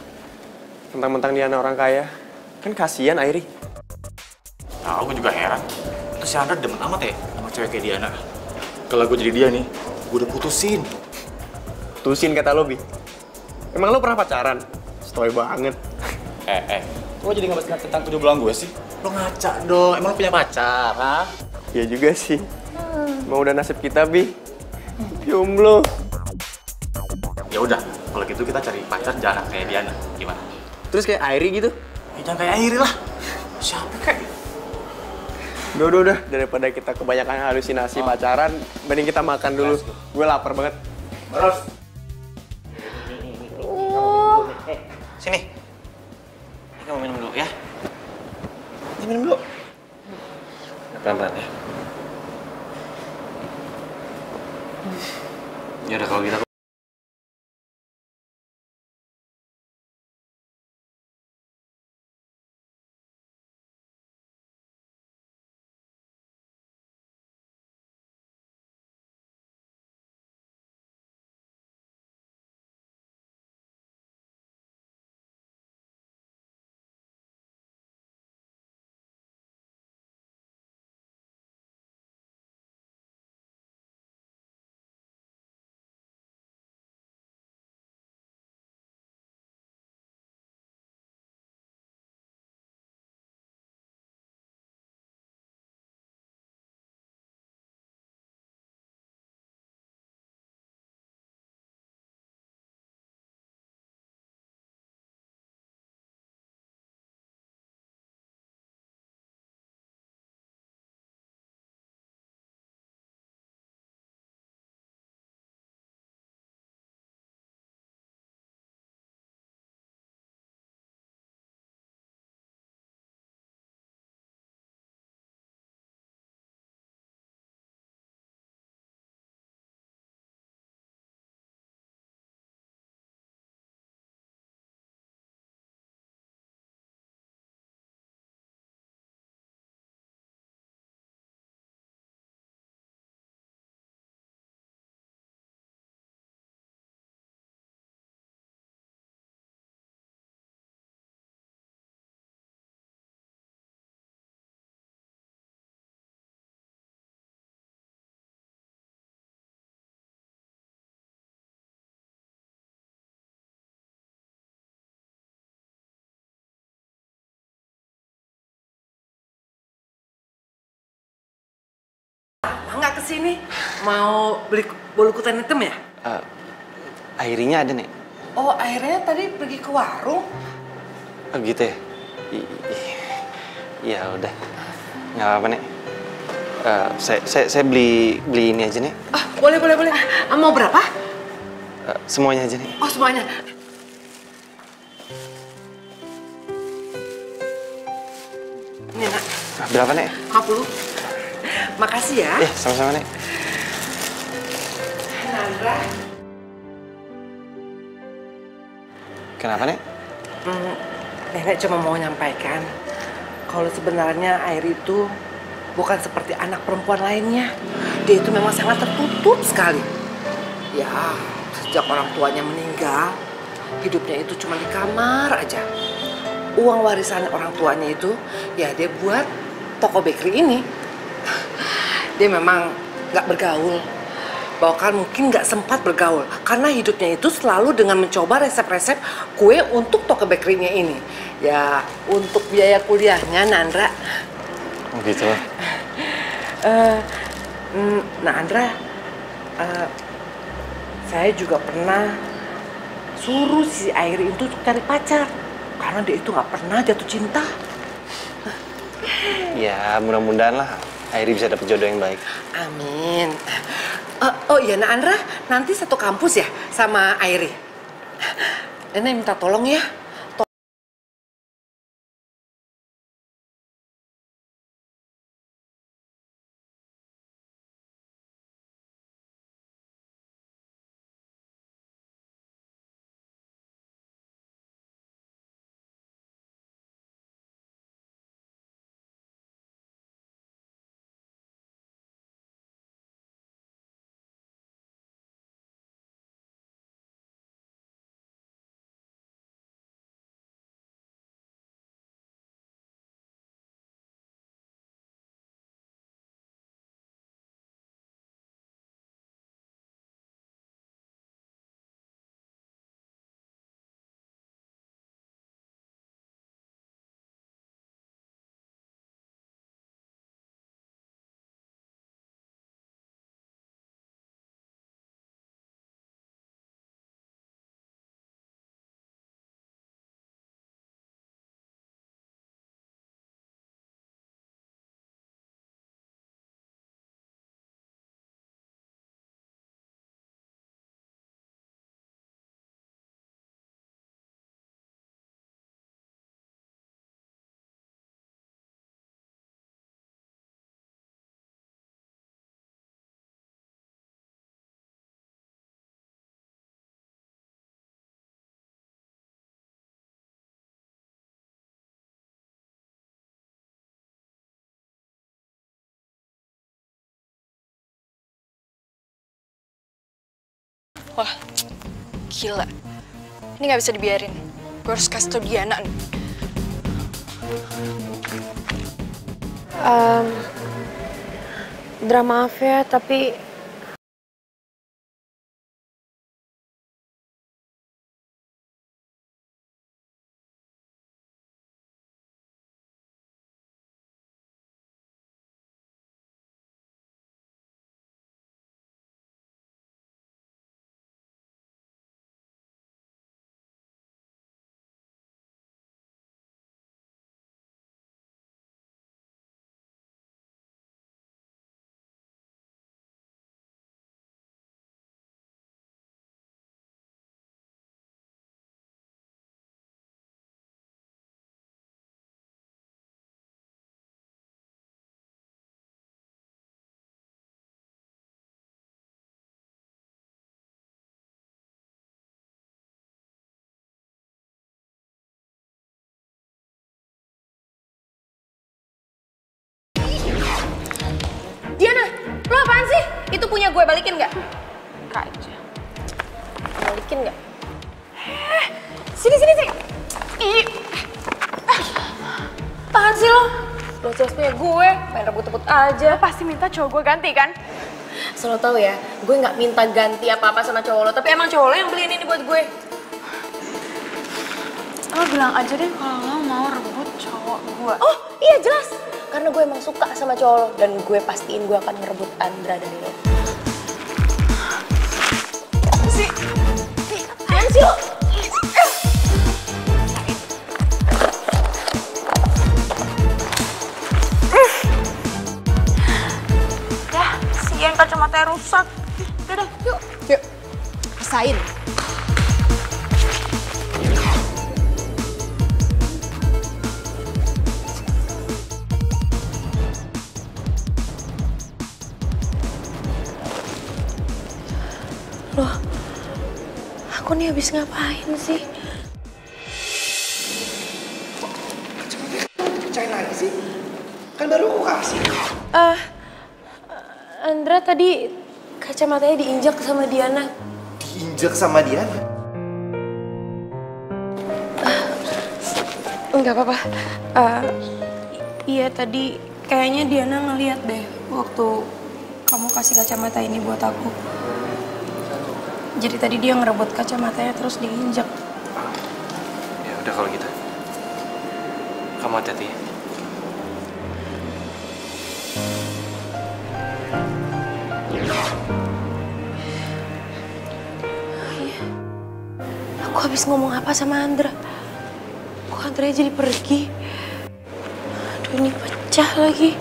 Mentang-mentang Diana orang kaya. Kan kasihan Airi. Nah, aku juga heran. Terus si Andra demen amat ya sama cewek kayak Diana. Kalau gue jadi dia nih, gue udah putusin. Putusin kata lo, Bi? Emang lo pernah pacaran? Stoy banget. Lo jadi ngebahas tentang tujuan gue sih? Lo ngaca dong, emang lo punya pacar, ha? Ya juga sih. Emang udah nasib kita, Bi. Jomblo. Ya udah. Kalau gitu kita cari pacar jangan kayak Diana, gimana? Terus kayak Airi gitu? Ya jangan kayak Airi lah. Siapa kayak? Udah. Daripada kita kebanyakan halusinasi pacaran, mending kita makan dulu. Gue lapar banget. Terus. Sini. Ini kamu minum dulu ya. Ini minum dulu. Pelan-pelan ya. Ya udah kalau kita sih ini? Mau beli bolu kutan hitam ya? Airinya ada, Nek. Oh, Airinya tadi pergi ke warung. Oh gitu ya? Iya udah. Nggak apa-apa, Nek. Saya beli ini aja, Nek. Ah, boleh. Mau berapa? Semuanya aja, Nek. Oh, semuanya. Ini, Nak. Berapa, Nek? 50. Makasih ya. Iya, sama-sama, Nek. Andra. Kenapa, Nek? Nenek cuma mau menyampaikan kalau sebenarnya Airi itu bukan seperti anak perempuan lainnya. Dia itu memang sangat tertutup sekali. Ya, sejak orang tuanya meninggal, hidupnya itu cuma di kamar aja. Uang warisan orang tuanya itu, ya dia buat toko bakery ini. Dia memang nggak bergaul. Bahkan mungkin nggak sempat bergaul karena hidupnya itu selalu dengan mencoba resep-resep kue untuk toko bakerynya ini. Ya, untuk biaya kuliahnya, Andra. Gitu lah. Nah, Andra, saya juga pernah suruh si Airi itu cari pacar karena dia itu nggak pernah jatuh cinta. Ya, mudah-mudahan lah Airi bisa dapet jodoh yang baik. Amin. Oh iya, nah Andra, nanti satu kampus ya sama Airi. Nenek minta tolong ya. Wah, gila. Ini nggak bisa dibiarin. Gue harus kasih tau Diana nih. Drama maaf ya, tapi... Lo apaan sih? Itu punya gue, balikin gak? Kaca. Balikin gak? Sini. Ih. Apaan sih lo? Lo jelas punya gue, main rebut-rebut aja. Lo pasti minta cowok gue ganti kan? So, lo tau ya, gue gak minta ganti apa-apa sama cowok lo, tapi emang cowok lo yang beliin ini buat gue. Lo bilang aja deh kalau lo mau rebut cowok gue. Oh iya jelas. Karena gue emang suka sama cowok lo. Dan gue pastiin gue akan ngerebut Andra dari lo. Apa sih? Apaan sih lo? Dah, siang kacamatanya rusak. Udah, yuk. Yuk. Pisahin. Loh, aku nih habis ngapain sih? Cain lagi sih? Kan baru aku kasih. Andra tadi kacamatanya diinjak sama Diana. Diinjak sama Diana? Enggak apa-apa. Iya tadi kayaknya Diana ngeliat deh waktu kamu kasih kacamata ini buat aku. Jadi tadi dia ngerebut kacamatanya terus diinjak. Ya udah kalau gitu. Kamu hati-hati ya. Oh, iya. Aku habis ngomong apa sama Andra? Kok Andra jadi pergi? Aduh ini pecah lagi.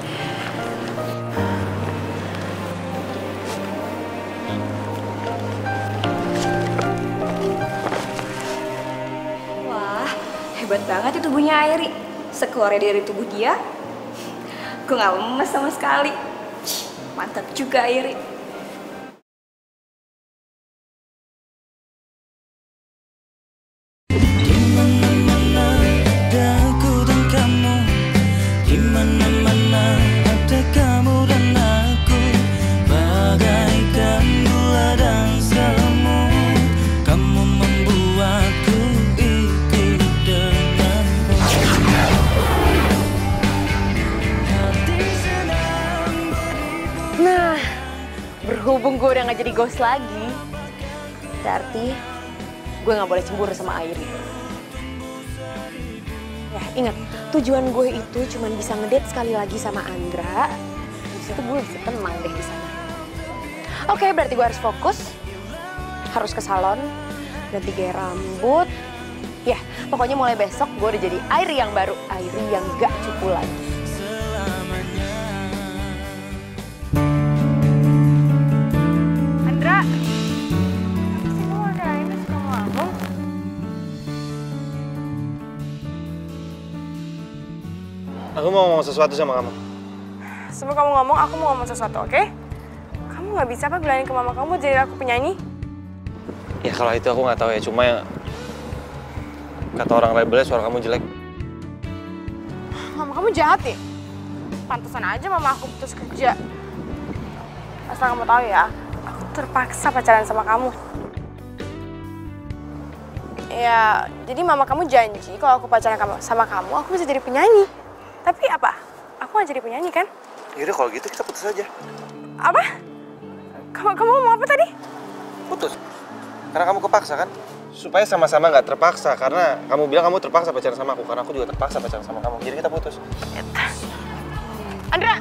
Hebat banget di tubuhnya Airi. Sekeluarnya dari tubuh dia, gue gak lemes sama sekali. Mantap juga Airi. Berhubung gue udah gak jadi ghost lagi, berarti gue gak boleh cemburu sama Airi. Ya ingat, tujuan gue itu cuma bisa ngedate sekali lagi sama Andra. Terus itu gue bisa tenang deh di sana. Oke, berarti gue harus fokus, harus ke salon, ganti gaya rambut. Ya, pokoknya mulai besok gue udah jadi Airi yang baru, Airi yang gak cupu lagi. Aku mau ngomong sesuatu sama kamu. Sebelum kamu ngomong, aku mau ngomong sesuatu, oke? Okay? Kamu nggak bisa apa bilangin ke mama kamu jadi aku penyanyi? Ya kalau itu aku nggak tahu ya, cuma ya, kata orang labelnya suara kamu jelek. Mama kamu jahat ya? Pantesan aja mama aku putus kerja. Asal kamu tahu ya, aku terpaksa pacaran sama kamu. Ya, jadi mama kamu janji kalau aku pacaran sama kamu, aku bisa jadi penyanyi. Tapi apa? Aku gak jadi penyanyi kan? Yaudah kalau gitu kita putus aja. Apa? Kamu mau apa tadi? Putus. Karena kamu kepaksa kan? Supaya sama-sama gak terpaksa. Karena kamu bilang kamu terpaksa pacaran sama aku. Karena aku juga terpaksa pacaran sama kamu. Jadi kita putus. Andra!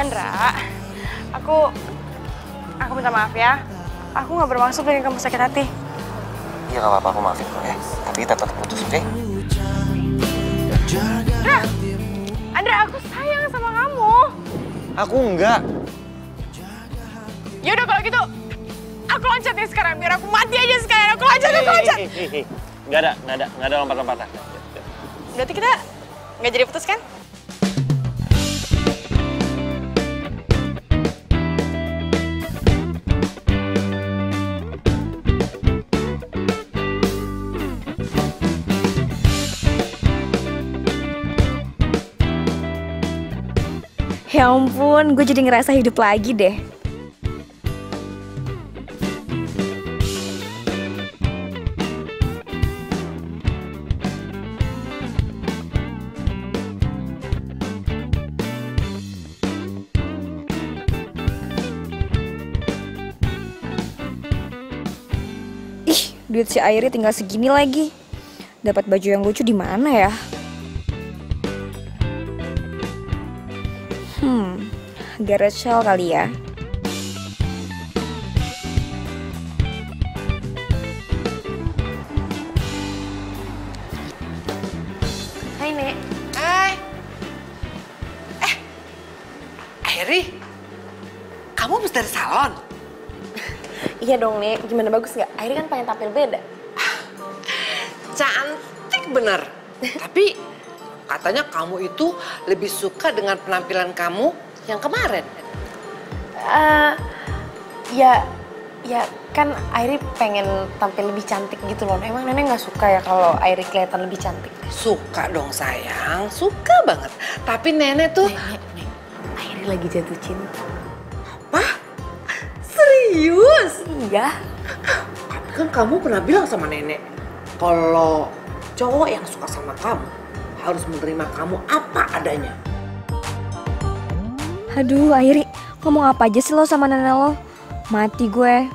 Andra! Aku minta maaf ya. Aku gak bermaksud bikin kamu sakit hati. Iya gak apa-apa, aku maafin kok ya. Tapi kita tetap putus, oke? Andra, aku sayang sama kamu. Aku enggak. Yaudah kalau gitu, aku loncat nih sekarang. Biar aku mati aja sekarang. Aku loncat, aku loncat. Nggak ada lompat-lompatan. Berarti kita nggak jadi putus kan? Ya ampun, gue jadi ngerasa hidup lagi deh. Ih, duit si Airi tinggal segini lagi. Dapat baju yang lucu di mana ya? Garage sale kali ya. Hai, Nek. Hai. Airi, kamu habis dari salon? Iya dong, Nek. Gimana, bagus nggak? Airi kan pengen tampil beda. Cantik bener. Tapi katanya kamu itu lebih suka dengan penampilan kamu yang kemarin. Ya kan Airi pengen tampil lebih cantik gitu loh. Emang Nenek nggak suka ya kalau Airi kelihatan lebih cantik? Suka dong sayang, suka banget. Tapi Nenek tuh... Nenek, Airi lagi jatuh cinta. Apa? Serius? Iya. Kan kamu pernah bilang sama Nenek, kalau cowok yang suka sama kamu harus menerima kamu apa adanya. Aduh Airi, ngomong apa aja sih lo sama nenek lo? Mati gue,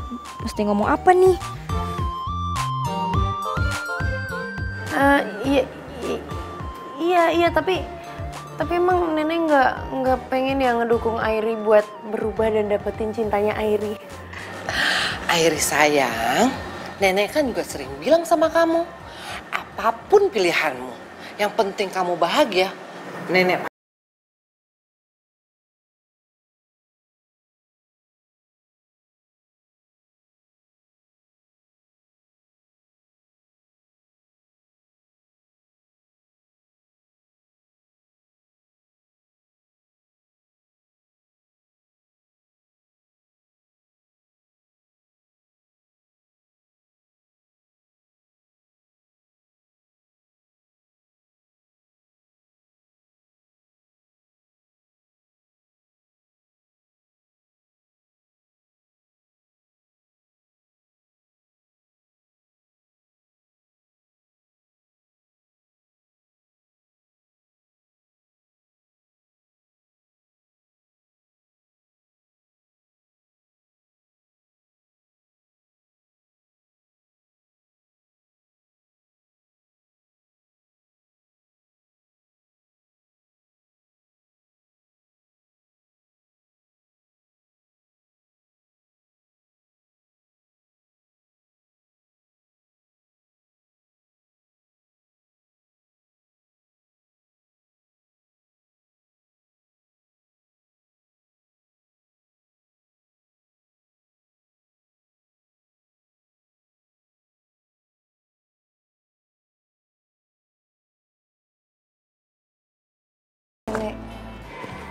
mesti ngomong apa nih? Iya, tapi emang Nenek nggak pengen ya ngedukung Airi buat berubah dan dapetin cintanya Airi. Airi sayang, Nenek kan juga sering bilang sama kamu, apapun pilihanmu, yang penting kamu bahagia. Nenek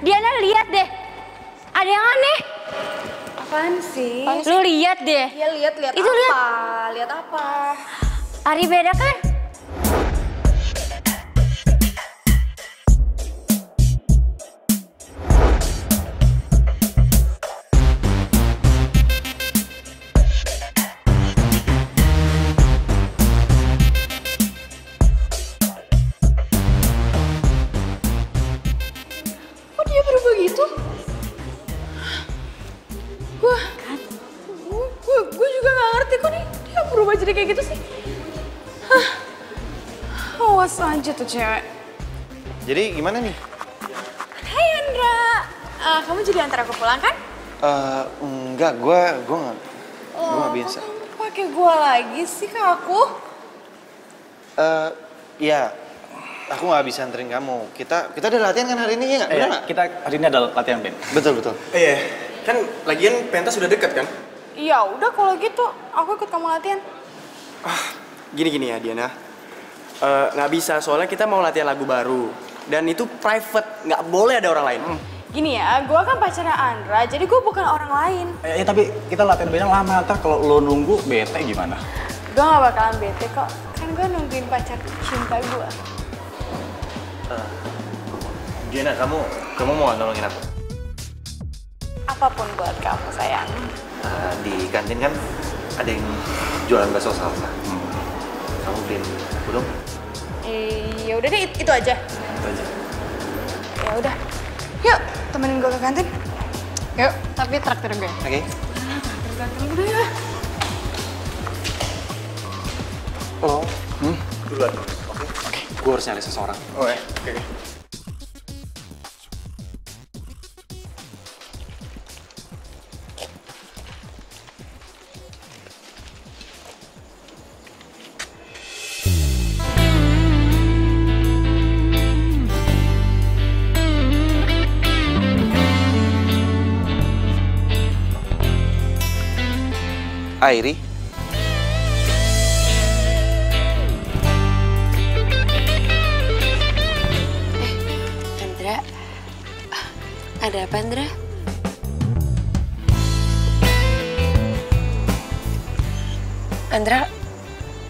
Diana, lihat deh, ada yang aneh. Apaan sih? Lu lihat deh. Ya lihat itu apa? Lihat apa? Airi beda kan? Tuh cewek. Jadi gimana nih? Hai Andra, kamu jadi antar aku pulang kan? Enggak, gue gak biasa. Pakai gue lagi sih ke aku? Ya, aku gak bisa anterin kamu. Kita ada latihan kan hari ini, ya nggak? Bener nggak? Kita hari ini ada latihan band. Betul. Iya, kan lagian pentas sudah deket kan? Iya, udah kalau gitu aku ikut kamu latihan. Gini ya Diana. Nggak bisa, soalnya kita mau latihan lagu baru. Dan itu private, nggak boleh ada orang lain. Gini ya, gue kan pacarnya Andra, jadi gue bukan orang lain. Ya tapi kita latihan banyak lama, ntar kalau lo nunggu bete gimana? Gue nggak bakalan bete kok, kan gue nungguin pacar cinta gue. Diana, kamu mau nolongin aku? Apapun buat kamu, sayang. Di kantin kan ada yang jualan bakso salsa. Kamu beliin belum? Ya udah deh, itu aja. Itu aja. Ya udah. Yuk, temenin gue ke kantin. Yuk, tapi traktir gue. Oke. Traktir gue ya. Halo. Duluan. Oke. Gue harus nyari seseorang. Oke. Airi. Andra, ada apa Andra?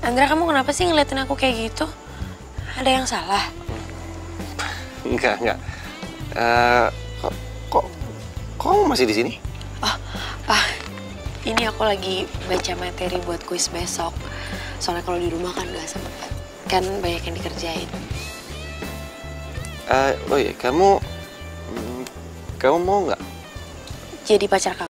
Andra kamu kenapa sih ngeliatin aku kayak gitu? Ada yang salah? Enggak. Kok kamu masih di sini? Ini aku lagi baca materi buat kuis besok. Soalnya kalau di rumah kan nggak sempat. Kan banyak yang dikerjain. Oh iya, kamu mau nggak jadi pacar kamu?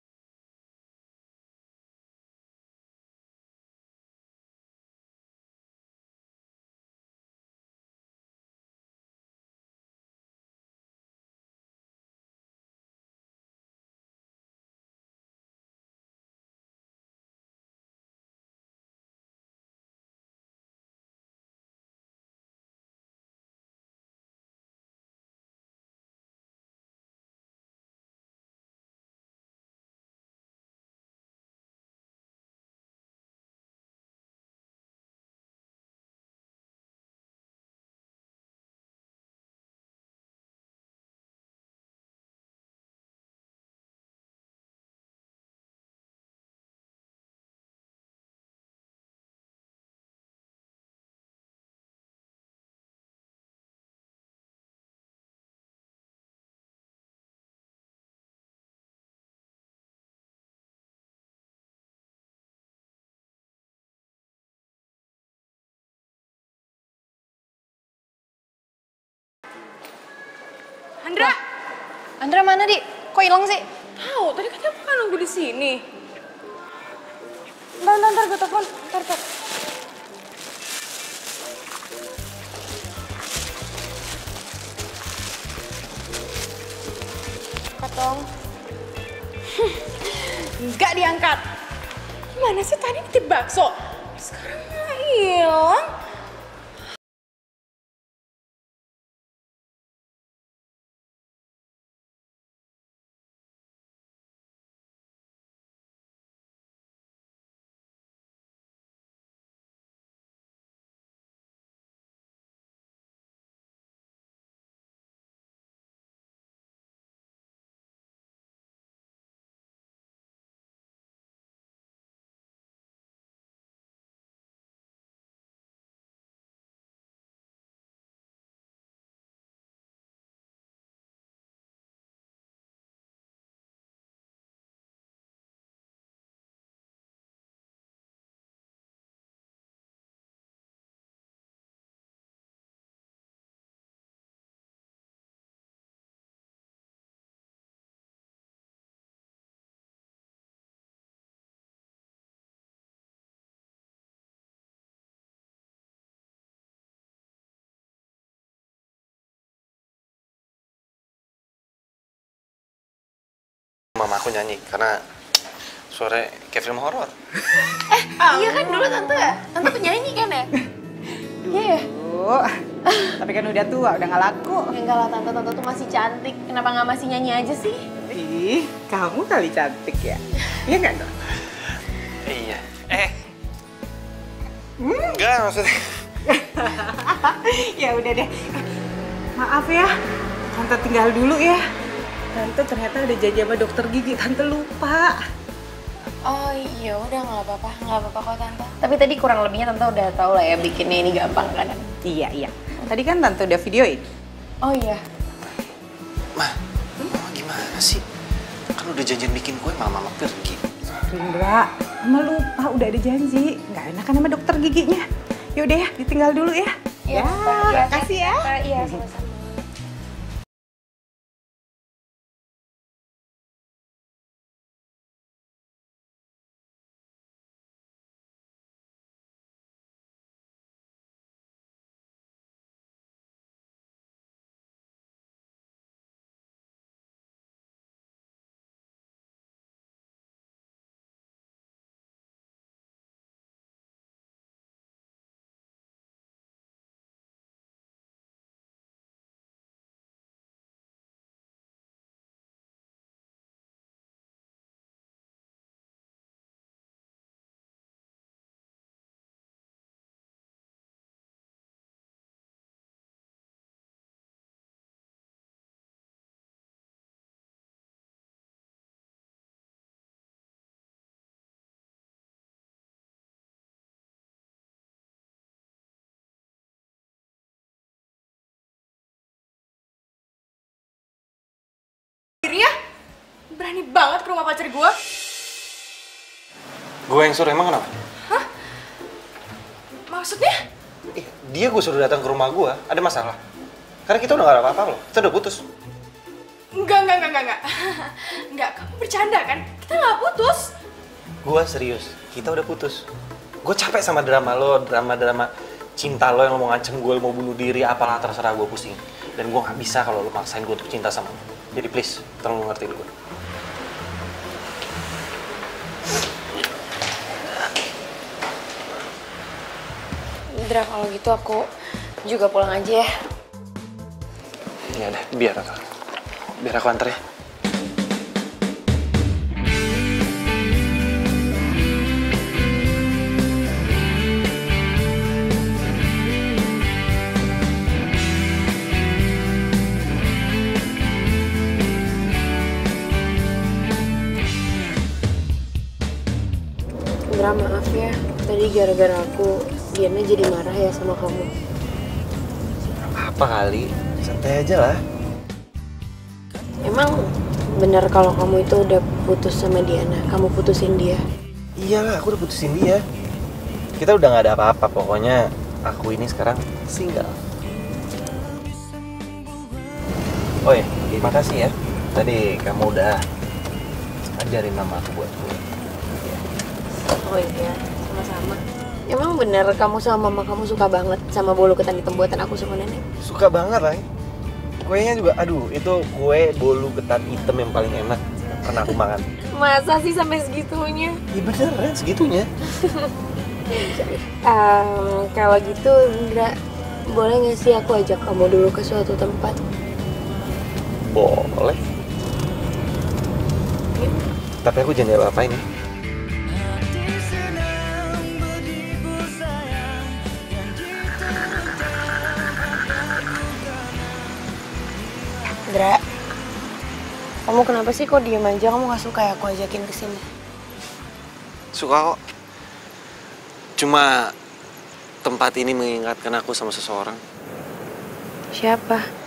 Andra mana, Di? Kok hilang sih? Tahu, tadi katanya aku kan nunggu di sini. Bentar, gue telepon. Bentar. Angkat dong. Enggak diangkat. Gimana sih tadi nitip bakso? Sekarang hilang. Mama aku nyanyi karena sore kayak film horor. Iya kan dulu tante penyanyi kan ya? Iya. Tapi kan udah tua, udah nggak laku. Enggak lah tante tuh masih cantik. Kenapa nggak masih nyanyi aja sih? Ih, kamu kali cantik ya. Iya nggak dong? Iya. Enggak maksudnya. Ya udah deh. Maaf ya, tante tinggal dulu ya. Tante ternyata ada janji sama dokter gigi, tante lupa. Oh iya udah nggak apa-apa kok tante. Tapi tadi kurang lebihnya tante udah tahu lah ya bikinnya ini gampang kan? Iya. Tadi kan tante udah videoin. Oh iya. Mama gimana sih? Kan udah janjian bikin kue, mama pergi. Indra, mama lupa udah ada janji. Nggak enakan sama dokter giginya. Yaudah ya, ditinggal dulu ya. Ya, makasih ya. Iya, sama-sama. berani banget ke rumah pacar gue. Gue yang suruh, emang kenapa? Hah? Maksudnya? Dia gue suruh datang ke rumah gue, ada masalah. Karena kita udah gak ada apa-apa loh, kita udah putus. Enggak. Enggak, kamu bercanda kan? Kita gak putus. Gue serius, kita udah putus. Gue capek sama drama lo, drama-drama cinta lo yang lo mau ngancem gue, lo mau bunuh diri, apalah terserah, gue pusing. Dan gue gak bisa kalau lo maksain gue untuk cinta sama lo. Jadi please, tolong ngertiin gue. Indra, kalau gitu aku juga pulang aja ya. Iya deh, biar aku antar ya. Indra, maaf ya. Tadi gara-gara aku, Diana jadi marah ya sama kamu. Apa kali? Santai aja lah. Emang benar kalau kamu itu udah putus sama Diana? Kamu putusin dia? Iyalah, aku udah putusin dia. Kita udah gak ada apa-apa, pokoknya aku ini sekarang single. Oh ya, terima kasih ya. Tadi kamu udah ajarin nama aku buat gue. Oh iya, sama-sama. Emang bener kamu sama mama kamu suka banget sama bolu ketan hitam buatan aku sama nenek? Suka banget lah. Kuenya juga, aduh, itu kue bolu ketan hitam yang paling enak pernah aku makan. Masa sih sampai segitunya? Iya beneran segitunya. Kalau gitu, Indra, boleh nggak sih aku ajak kamu dulu ke suatu tempat? Boleh. Ya. Tapi aku janji apa ini? Andra, kamu kenapa sih kok diem aja? Kamu gak suka ya aku ajakin kesini? Suka kok. Cuma tempat ini mengingatkan aku sama seseorang. Siapa?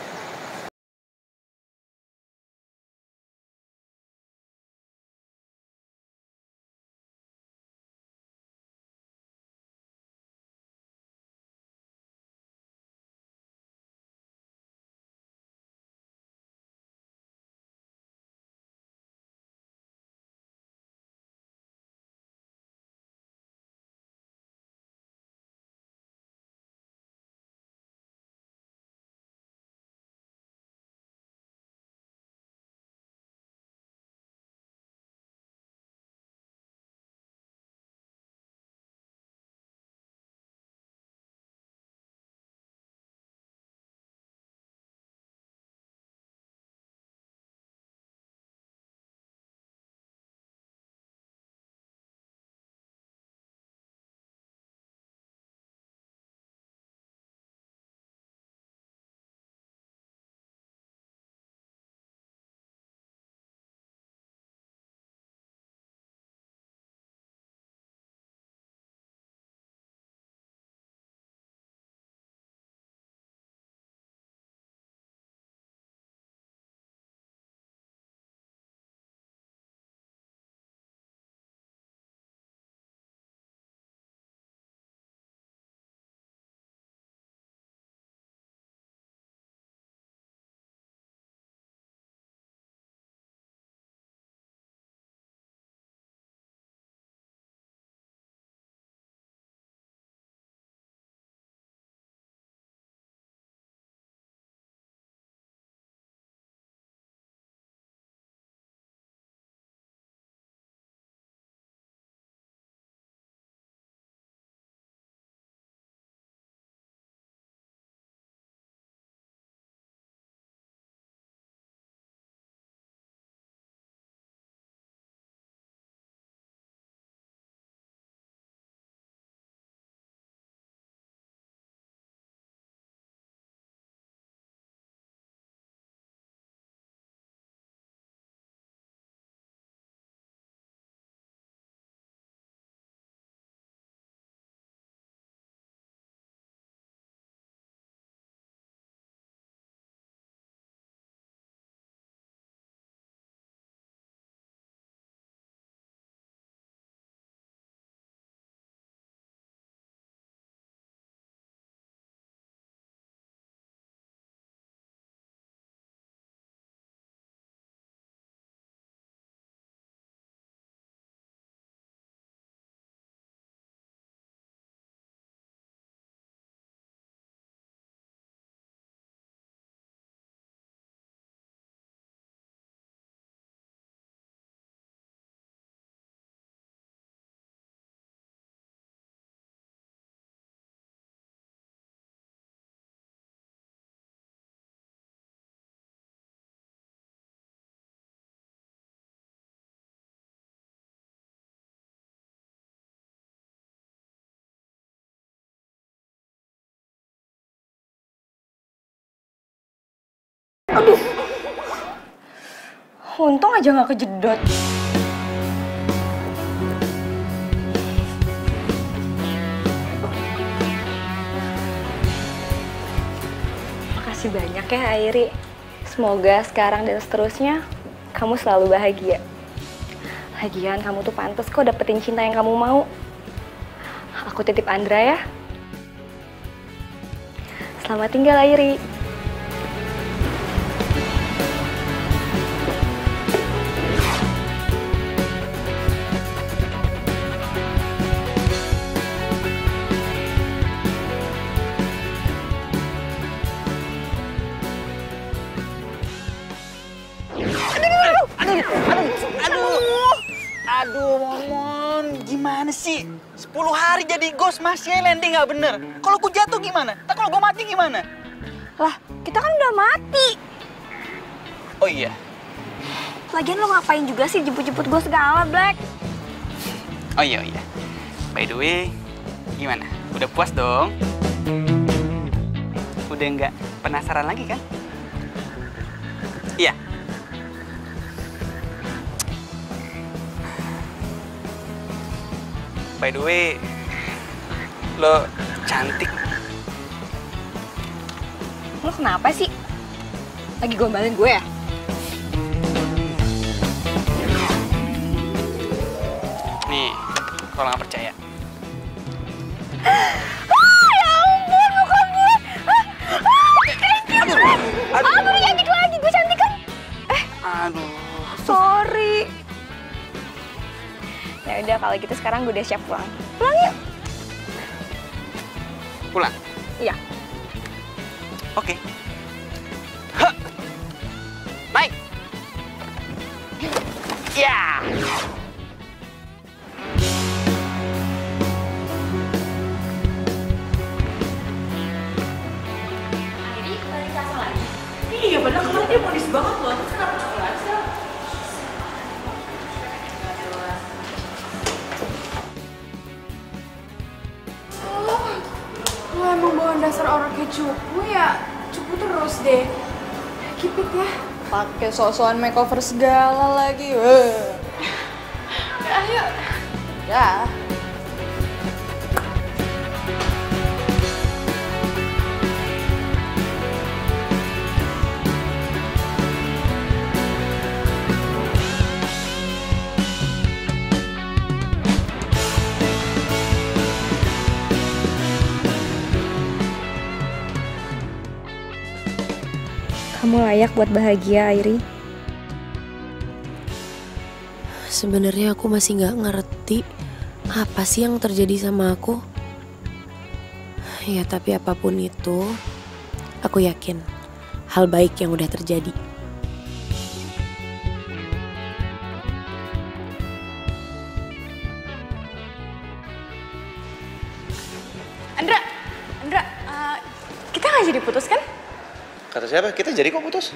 Aduh. Untung aja nggak kejedot. Makasih banyak ya, Airi. Semoga sekarang dan seterusnya kamu selalu bahagia. Lagian kamu tuh pantas kok dapetin cinta yang kamu mau. Aku titip Andra ya. Selamat tinggal, Airi. Aduh, Momon, gimana sih? 10 hari jadi ghost masih landing nggak bener. Kalau aku jatuh gimana? Tak kalau gue mati gimana? Lah, kita kan udah mati. Oh iya. Lagian lo ngapain juga sih jemput-jemput gue segala, Black? Oh iya. By the way, gimana? Udah puas dong? Udah nggak penasaran lagi kan? Iya. By the way, lo cantik. Lo kenapa sih? Lagi gombalin gue ya? Nih, kalau nggak percaya. Ya ampun, muka gue. Aduh. Gue cantik lagi, gue cantik kan? Aduh. Sorry. Ya udah, kalau gitu sekarang gue udah siap pulang. Pulang yuk. Pulang? Iya. Oke. Baik. Ya. Jadi balik kasar lagi. Iya, padahal kemarin dia modis banget loh. Kenapa coklat aja? Emang bawa dasar orang kayak cupu ya, cupu terus deh. Kipit ya. Pakai sok-sokan makeover segala lagi. Ayo. Ya. Kamu layak buat bahagia, Airi. Sebenarnya aku masih nggak ngerti apa sih yang terjadi sama aku. Ya, tapi apapun itu, aku yakin hal baik yang udah terjadi. Andra, kita nggak jadi putus kan? Kata siapa? Kita jadi kok putus?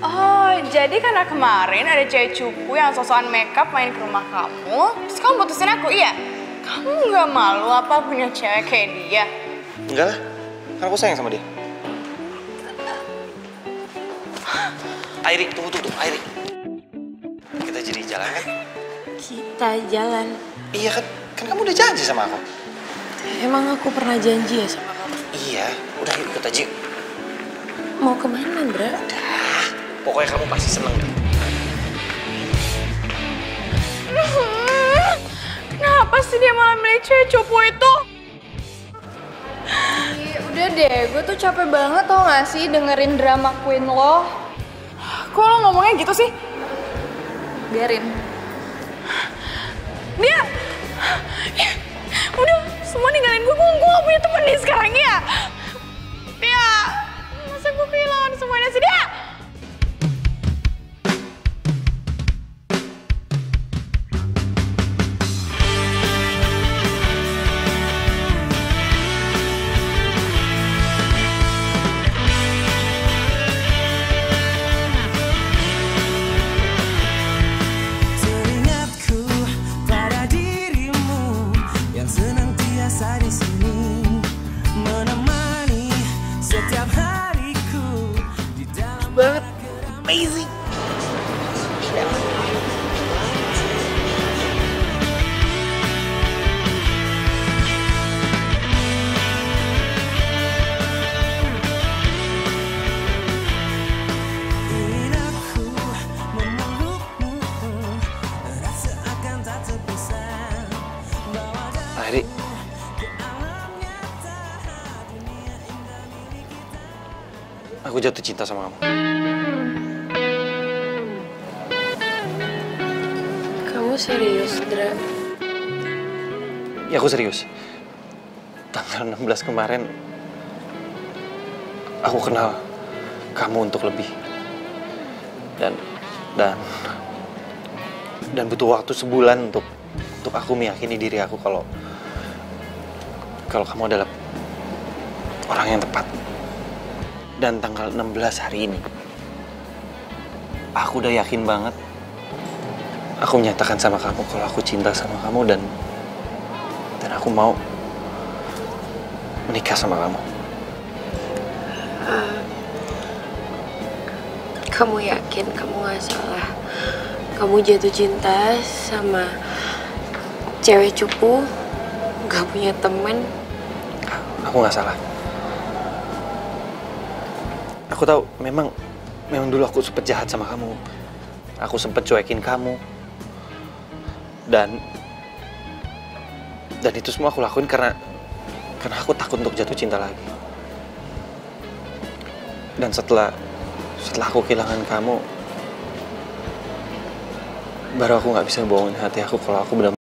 Oh, jadi karena kemarin ada cewek cupu yang sosokan makeup main ke rumah kamu, terus kamu putusin aku, iya? Kamu nggak malu apa punya cewek kayak dia? Enggak lah, karena aku sayang sama dia. Airi, tunggu, Airi. Kita jadi jalan kan? Kita jalan? Iya kan kamu udah janji sama aku. Emang aku pernah janji ya sama kamu? Iya, udah yuk ikut aja. Mau kemana, Andra? Udah, pokoknya kamu pasti seneng deh. Kenapa sih dia malah milih cewek cupu itu? Udah deh, gue tuh capek banget tau gak sih dengerin drama queen lo. Kok lo ngomongnya gitu sih? Biarin. Dia... Udah, semua ninggalin gue gak punya temen nih sekarang ya? Aku bilang semuanya sih dia. Teringatku pada dirimu yang senantiasa di sini menemani setiap hari. Down. amazing. Airi, aku jatuh cinta sama kamu. Kamu serius, Dra? Ya, aku serius. Tanggal 16 kemarin, aku kenal kamu untuk lebih. Dan butuh waktu sebulan untuk aku meyakini diri aku kalau kamu adalah orang yang tepat. Dan tanggal 16 hari ini, aku udah yakin banget. Aku menyatakan sama kamu kalau aku cinta sama kamu dan aku mau menikah sama kamu. Kamu yakin kamu gak salah? Kamu jatuh cinta sama cewek cupu, gak punya temen? Aku gak salah. Aku tahu, memang dulu aku sempet jahat sama kamu. Aku sempet cuekin kamu. Dan itu semua aku lakuin karena aku takut untuk jatuh cinta lagi. Dan setelah aku kehilangan kamu, baru aku nggak bisa bohongin hati aku kalau aku benar.